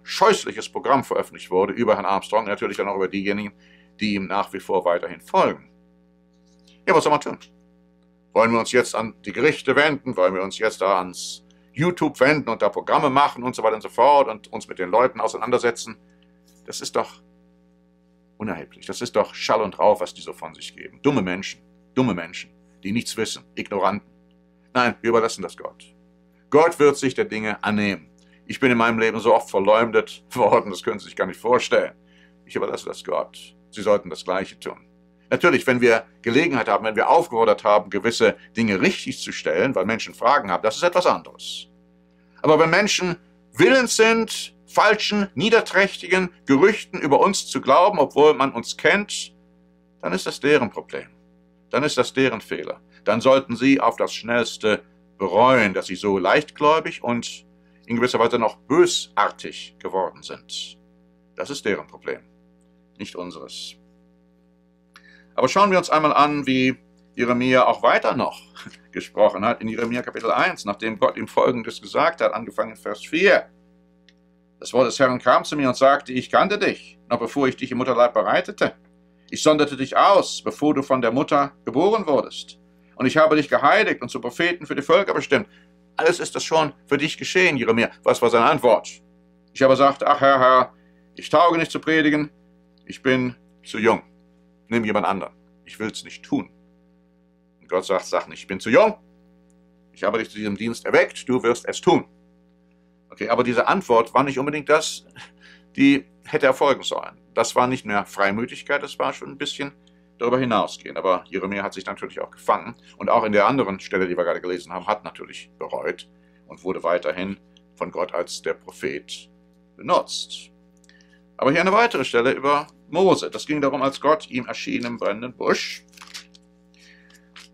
scheußliches Programm veröffentlicht wurde über Herrn Armstrong, natürlich dann auch über diejenigen, die ihm nach wie vor weiterhin folgen. Ja, was soll man tun? Wollen wir uns jetzt an die Gerichte wenden? Wollen wir uns jetzt da ans YouTube wenden und da Programme machen und so weiter und so fort und uns mit den Leuten auseinandersetzen? Das ist doch unerheblich. Das ist doch Schall und Rauch, was die so von sich geben. Dumme Menschen, die nichts wissen, Ignoranten. Nein, wir überlassen das Gott. Gott wird sich der Dinge annehmen. Ich bin in meinem Leben so oft verleumdet worden, das können Sie sich gar nicht vorstellen. Ich überlasse das Gott. Sie sollten das Gleiche tun. Natürlich, wenn wir Gelegenheit haben, wenn wir aufgefordert haben, gewisse Dinge richtig zu stellen, weil Menschen Fragen haben, das ist etwas anderes. Aber wenn Menschen willens sind, falschen, niederträchtigen Gerüchten über uns zu glauben, obwohl man uns kennt, dann ist das deren Problem. Dann ist das deren Fehler. Dann sollten sie auf das Schnellste bereuen, dass sie so leichtgläubig und in gewisser Weise noch bösartig geworden sind. Das ist deren Problem, nicht unseres. Aber schauen wir uns einmal an, wie Jeremia auch weiter noch gesprochen hat. In Jeremia Kapitel 1, nachdem Gott ihm Folgendes gesagt hat, angefangen in Vers 4. Das Wort des Herrn kam zu mir und sagte, ich kannte dich, noch bevor ich dich im Mutterleib bereitete. Ich sonderte dich aus, bevor du von der Mutter geboren wurdest. Und ich habe dich geheiligt und zu Propheten für die Völker bestimmt. Alles ist das schon für dich geschehen, Jeremia. Was war seine Antwort? Ich aber sagte, ach Herr, Herr, ich tauge nicht zu predigen, ich bin zu jung. Nimm jemand anderen, ich will es nicht tun. Und Gott sagt, sag nicht, ich bin zu jung, ich habe dich zu diesem Dienst erweckt, du wirst es tun. Okay, aber diese Antwort war nicht unbedingt das, die hätte erfolgen sollen. Das war nicht mehr Freimütigkeit, das war schon ein bisschen darüber hinausgehen. Aber Jeremia hat sich natürlich auch gefangen und auch in der anderen Stelle, die wir gerade gelesen haben, hat natürlich bereut und wurde weiterhin von Gott als der Prophet benutzt. Aber hier eine weitere Stelle über Mose. Das ging darum, als Gott ihm erschien im brennenden Busch.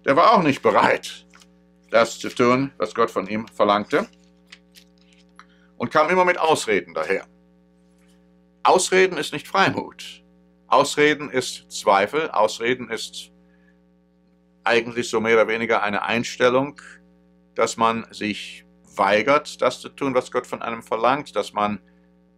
Der war auch nicht bereit, das zu tun, was Gott von ihm verlangte. Und kam immer mit Ausreden daher. Ausreden ist nicht Freimut. Ausreden ist Zweifel. Ausreden ist eigentlich so mehr oder weniger eine Einstellung, dass man sich weigert, das zu tun, was Gott von einem verlangt, dass man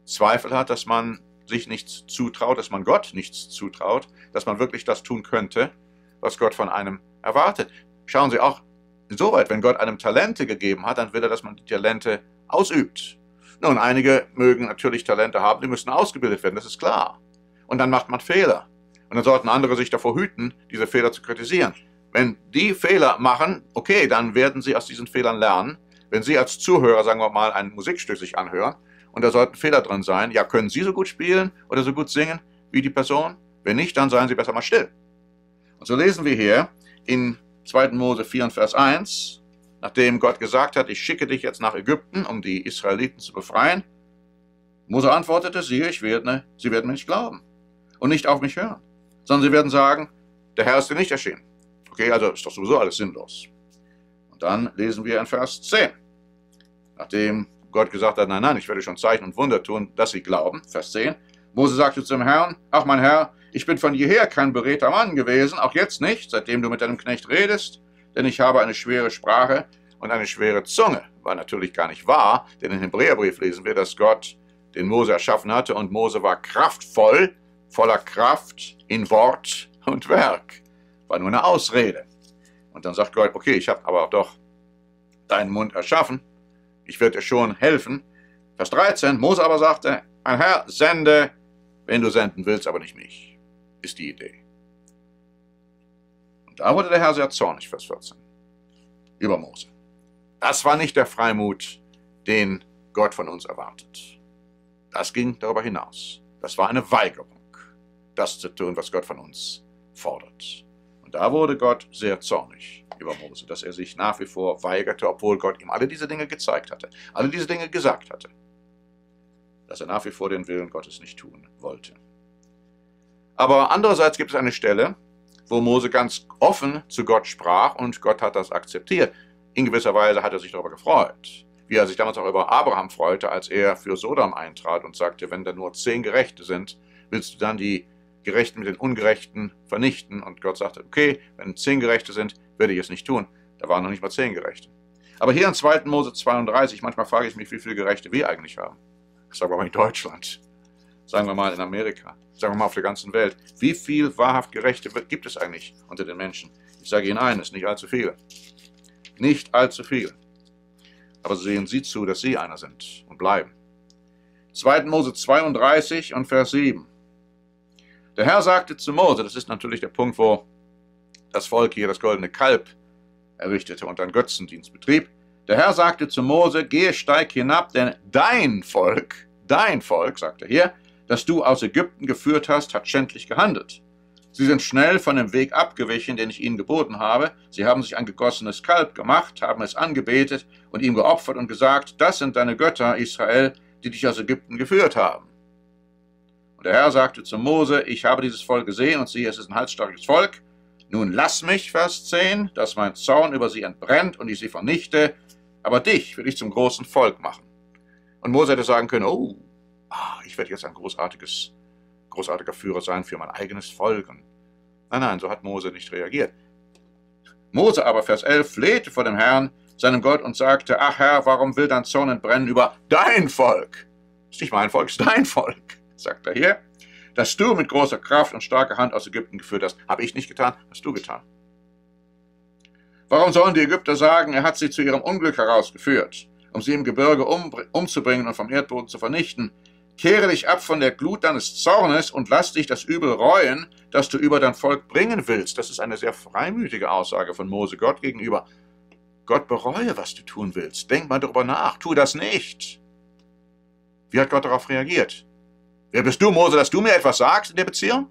Zweifel hat, dass man sich nichts zutraut, dass man Gott nichts zutraut, dass man wirklich das tun könnte, was Gott von einem erwartet. Schauen Sie auch insoweit, wenn Gott einem Talente gegeben hat, dann will er, dass man die Talente ausübt. Nun, einige mögen natürlich Talente haben, die müssen ausgebildet werden, das ist klar. Und dann macht man Fehler. Und dann sollten andere sich davor hüten, diese Fehler zu kritisieren. Wenn die Fehler machen, okay, dann werden sie aus diesen Fehlern lernen. Wenn Sie als Zuhörer, sagen wir mal, ein Musikstück sich anhören, und da sollten Fehler drin sein. Ja, können Sie so gut spielen oder so gut singen wie die Person? Wenn nicht, dann seien Sie besser mal still. Und so lesen wir hier in 2. Mose 4 und Vers 1, nachdem Gott gesagt hat, ich schicke dich jetzt nach Ägypten, um die Israeliten zu befreien. Mose antwortete, siehe, sie werden mir nicht glauben und nicht auf mich hören, sondern sie werden sagen, der Herr ist dir nicht erschienen. Okay, also ist doch sowieso alles sinnlos. Und dann lesen wir in Vers 10, nachdem Gott gesagt hat, nein, nein, ich werde schon Zeichen und Wunder tun, dass sie glauben. Vers 10. Mose sagte zum Herrn, ach mein Herr, ich bin von jeher kein beredter Mann gewesen, auch jetzt nicht, seitdem du mit deinem Knecht redest, denn ich habe eine schwere Sprache und eine schwere Zunge. War natürlich gar nicht wahr, denn im Hebräerbrief lesen wir, dass Gott den Mose erschaffen hatte und Mose war kraftvoll, voller Kraft in Wort und Werk. War nur eine Ausrede. Und dann sagt Gott, okay, ich habe aber doch deinen Mund erschaffen. Ich werde dir schon helfen. Vers 13, Mose aber sagte, ein Herr, sende, wenn du senden willst, aber nicht mich, ist die Idee. Und da wurde der Herr sehr zornig, Vers 14, über Mose. Das war nicht der Freimut, den Gott von uns erwartet. Das ging darüber hinaus. Das war eine Weigerung, das zu tun, was Gott von uns fordert. Und da wurde Gott sehr zornig über Mose, dass er sich nach wie vor weigerte, obwohl Gott ihm alle diese Dinge gezeigt hatte, alle diese Dinge gesagt hatte, dass er nach wie vor den Willen Gottes nicht tun wollte. Aber andererseits gibt es eine Stelle, wo Mose ganz offen zu Gott sprach und Gott hat das akzeptiert. In gewisser Weise hat er sich darüber gefreut, wie er sich damals auch über Abraham freute, als er für Sodom eintrat und sagte, wenn da nur 10 Gerechte sind, willst du dann die Gerechten mit den Ungerechten vernichten. Und Gott sagte, okay, wenn 10 Gerechte sind, werde ich es nicht tun. Da waren noch nicht mal 10 Gerechte. Aber hier in 2. Mose 32, manchmal frage ich mich, wie viele Gerechte wir eigentlich haben. Sagen wir mal in Deutschland, sagen wir mal in Amerika, sagen wir mal auf der ganzen Welt. Wie viel wahrhaft Gerechte gibt es eigentlich unter den Menschen? Ich sage Ihnen eines, nicht allzu viele. Nicht allzu viele. Aber sehen Sie zu, dass Sie einer sind und bleiben. 2. Mose 32 und Vers 7. Der Herr sagte zu Mose, das ist natürlich der Punkt, wo das Volk hier das goldene Kalb errichtete und einen Götzendienst betrieb. Der Herr sagte zu Mose, gehe, steig hinab, denn dein Volk, sagt er hier, das du aus Ägypten geführt hast, hat schändlich gehandelt. Sie sind schnell von dem Weg abgewichen, den ich ihnen geboten habe. Sie haben sich ein gegossenes Kalb gemacht, haben es angebetet und ihm geopfert und gesagt, das sind deine Götter, Israel, die dich aus Ägypten geführt haben. Der Herr sagte zu Mose, ich habe dieses Volk gesehen und siehe, es ist ein halsstarriges Volk. Nun lass mich, Vers 10, dass mein Zorn über sie entbrennt und ich sie vernichte, aber dich will ich zum großen Volk machen. Und Mose hätte sagen können, oh, ich werde jetzt ein großartiger Führer sein für mein eigenes Volk. Nein, nein, so hat Mose nicht reagiert. Mose aber, Vers 11, flehte vor dem Herrn, seinem Gott, und sagte, ach Herr, warum will dein Zorn entbrennen über dein Volk? Ist nicht mein Volk, ist dein Volk, sagt er hier. Dass du mit großer Kraft und starker Hand aus Ägypten geführt hast, habe ich nicht getan, hast du getan. Warum sollen die Ägypter sagen, er hat sie zu ihrem Unglück herausgeführt, um sie im Gebirge umzubringen und vom Erdboden zu vernichten? Kehre dich ab von der Glut deines Zornes und lass dich das Übel reuen, das du über dein Volk bringen willst. Das ist eine sehr freimütige Aussage von Mose Gott gegenüber. Gott, bereue, was du tun willst. Denk mal darüber nach, tu das nicht. Wie hat Gott darauf reagiert? Wer bist du, Mose, dass du mir etwas sagst in der Beziehung?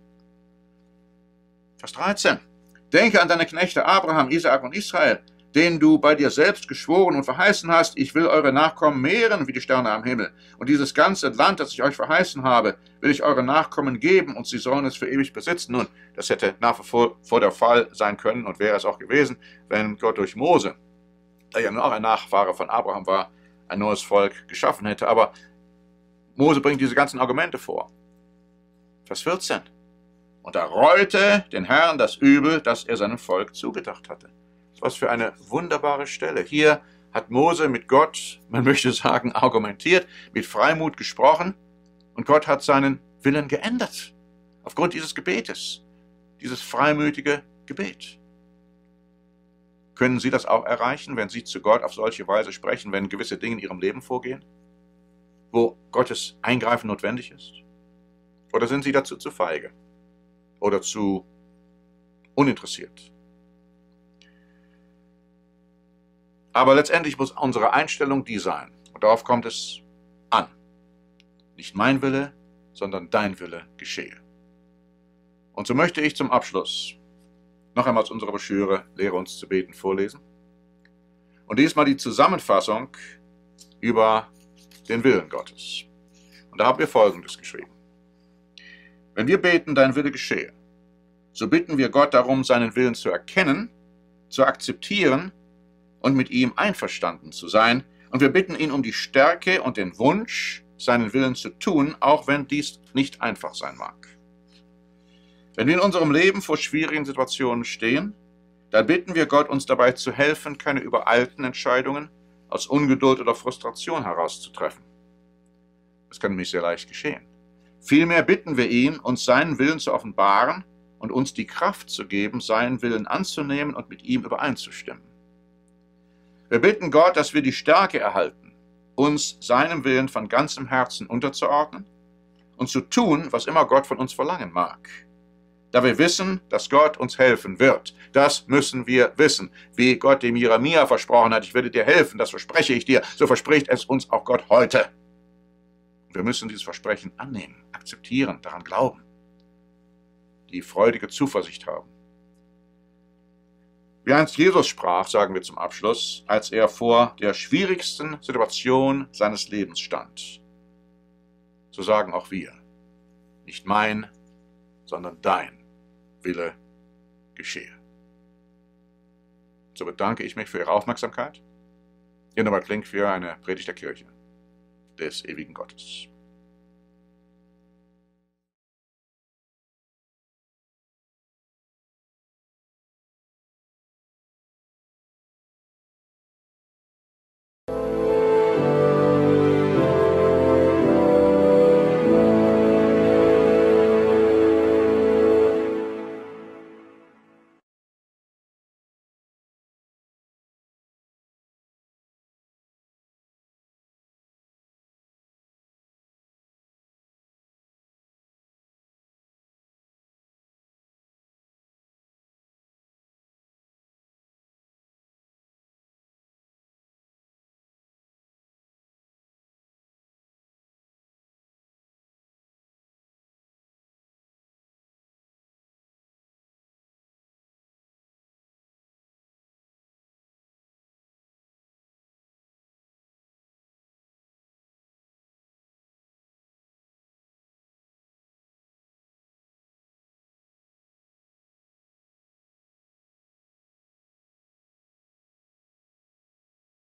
Vers 13. Denke an deine Knechte Abraham, Isaak und Israel, denen du bei dir selbst geschworen und verheißen hast, ich will eure Nachkommen mehren wie die Sterne am Himmel. Und dieses ganze Land, das ich euch verheißen habe, will ich eure Nachkommen geben und sie sollen es für ewig besitzen. Nun, das hätte nach wie vor der Fall sein können und wäre es auch gewesen, wenn Gott durch Mose, der ja nun auch ein Nachfahre von Abraham war, ein neues Volk geschaffen hätte. Aber Mose bringt diese ganzen Argumente vor. Vers 14. Und er reute den Herrn das Übel, das er seinem Volk zugedacht hatte. Was für eine wunderbare Stelle. Hier hat Mose mit Gott, man möchte sagen, argumentiert, mit Freimut gesprochen und Gott hat seinen Willen geändert. Aufgrund dieses Gebetes, dieses freimütige Gebet. Können Sie das auch erreichen, wenn Sie zu Gott auf solche Weise sprechen, wenn gewisse Dinge in Ihrem Leben vorgehen, wo Gottes Eingreifen notwendig ist? Oder sind Sie dazu zu feige oder zu uninteressiert? Aber letztendlich muss unsere Einstellung die sein. Und darauf kommt es an. Nicht mein Wille, sondern dein Wille geschehe. Und so möchte ich zum Abschluss noch einmal aus unserer Broschüre Lehre uns zu beten vorlesen. Und diesmal die Zusammenfassung über den Willen Gottes. Und da haben wir Folgendes geschrieben. Wenn wir beten, dein Wille geschehe, so bitten wir Gott darum, seinen Willen zu erkennen, zu akzeptieren und mit ihm einverstanden zu sein. Und wir bitten ihn um die Stärke und den Wunsch, seinen Willen zu tun, auch wenn dies nicht einfach sein mag. Wenn wir in unserem Leben vor schwierigen Situationen stehen, dann bitten wir Gott, uns dabei zu helfen, keine übereilten Entscheidungen aus Ungeduld oder Frustration herauszutreffen. Das kann nämlich sehr leicht geschehen. Vielmehr bitten wir ihn, uns seinen Willen zu offenbaren und uns die Kraft zu geben, seinen Willen anzunehmen und mit ihm übereinzustimmen. Wir bitten Gott, dass wir die Stärke erhalten, uns seinem Willen von ganzem Herzen unterzuordnen und zu tun, was immer Gott von uns verlangen mag. Da wir wissen, dass Gott uns helfen wird. Das müssen wir wissen. Wie Gott dem Jeremia versprochen hat, ich werde dir helfen, das verspreche ich dir. So verspricht es uns auch Gott heute. Wir müssen dieses Versprechen annehmen, akzeptieren, daran glauben, die freudige Zuversicht haben. Wie einst Jesus sprach, sagen wir zum Abschluss, als er vor der schwierigsten Situation seines Lebens stand. So sagen auch wir, nicht mein, sondern dein Wille geschehe. So bedanke ich mich für Ihre Aufmerksamkeit. Hier nochmal Klink für eine Predigt der Kirche des ewigen Gottes.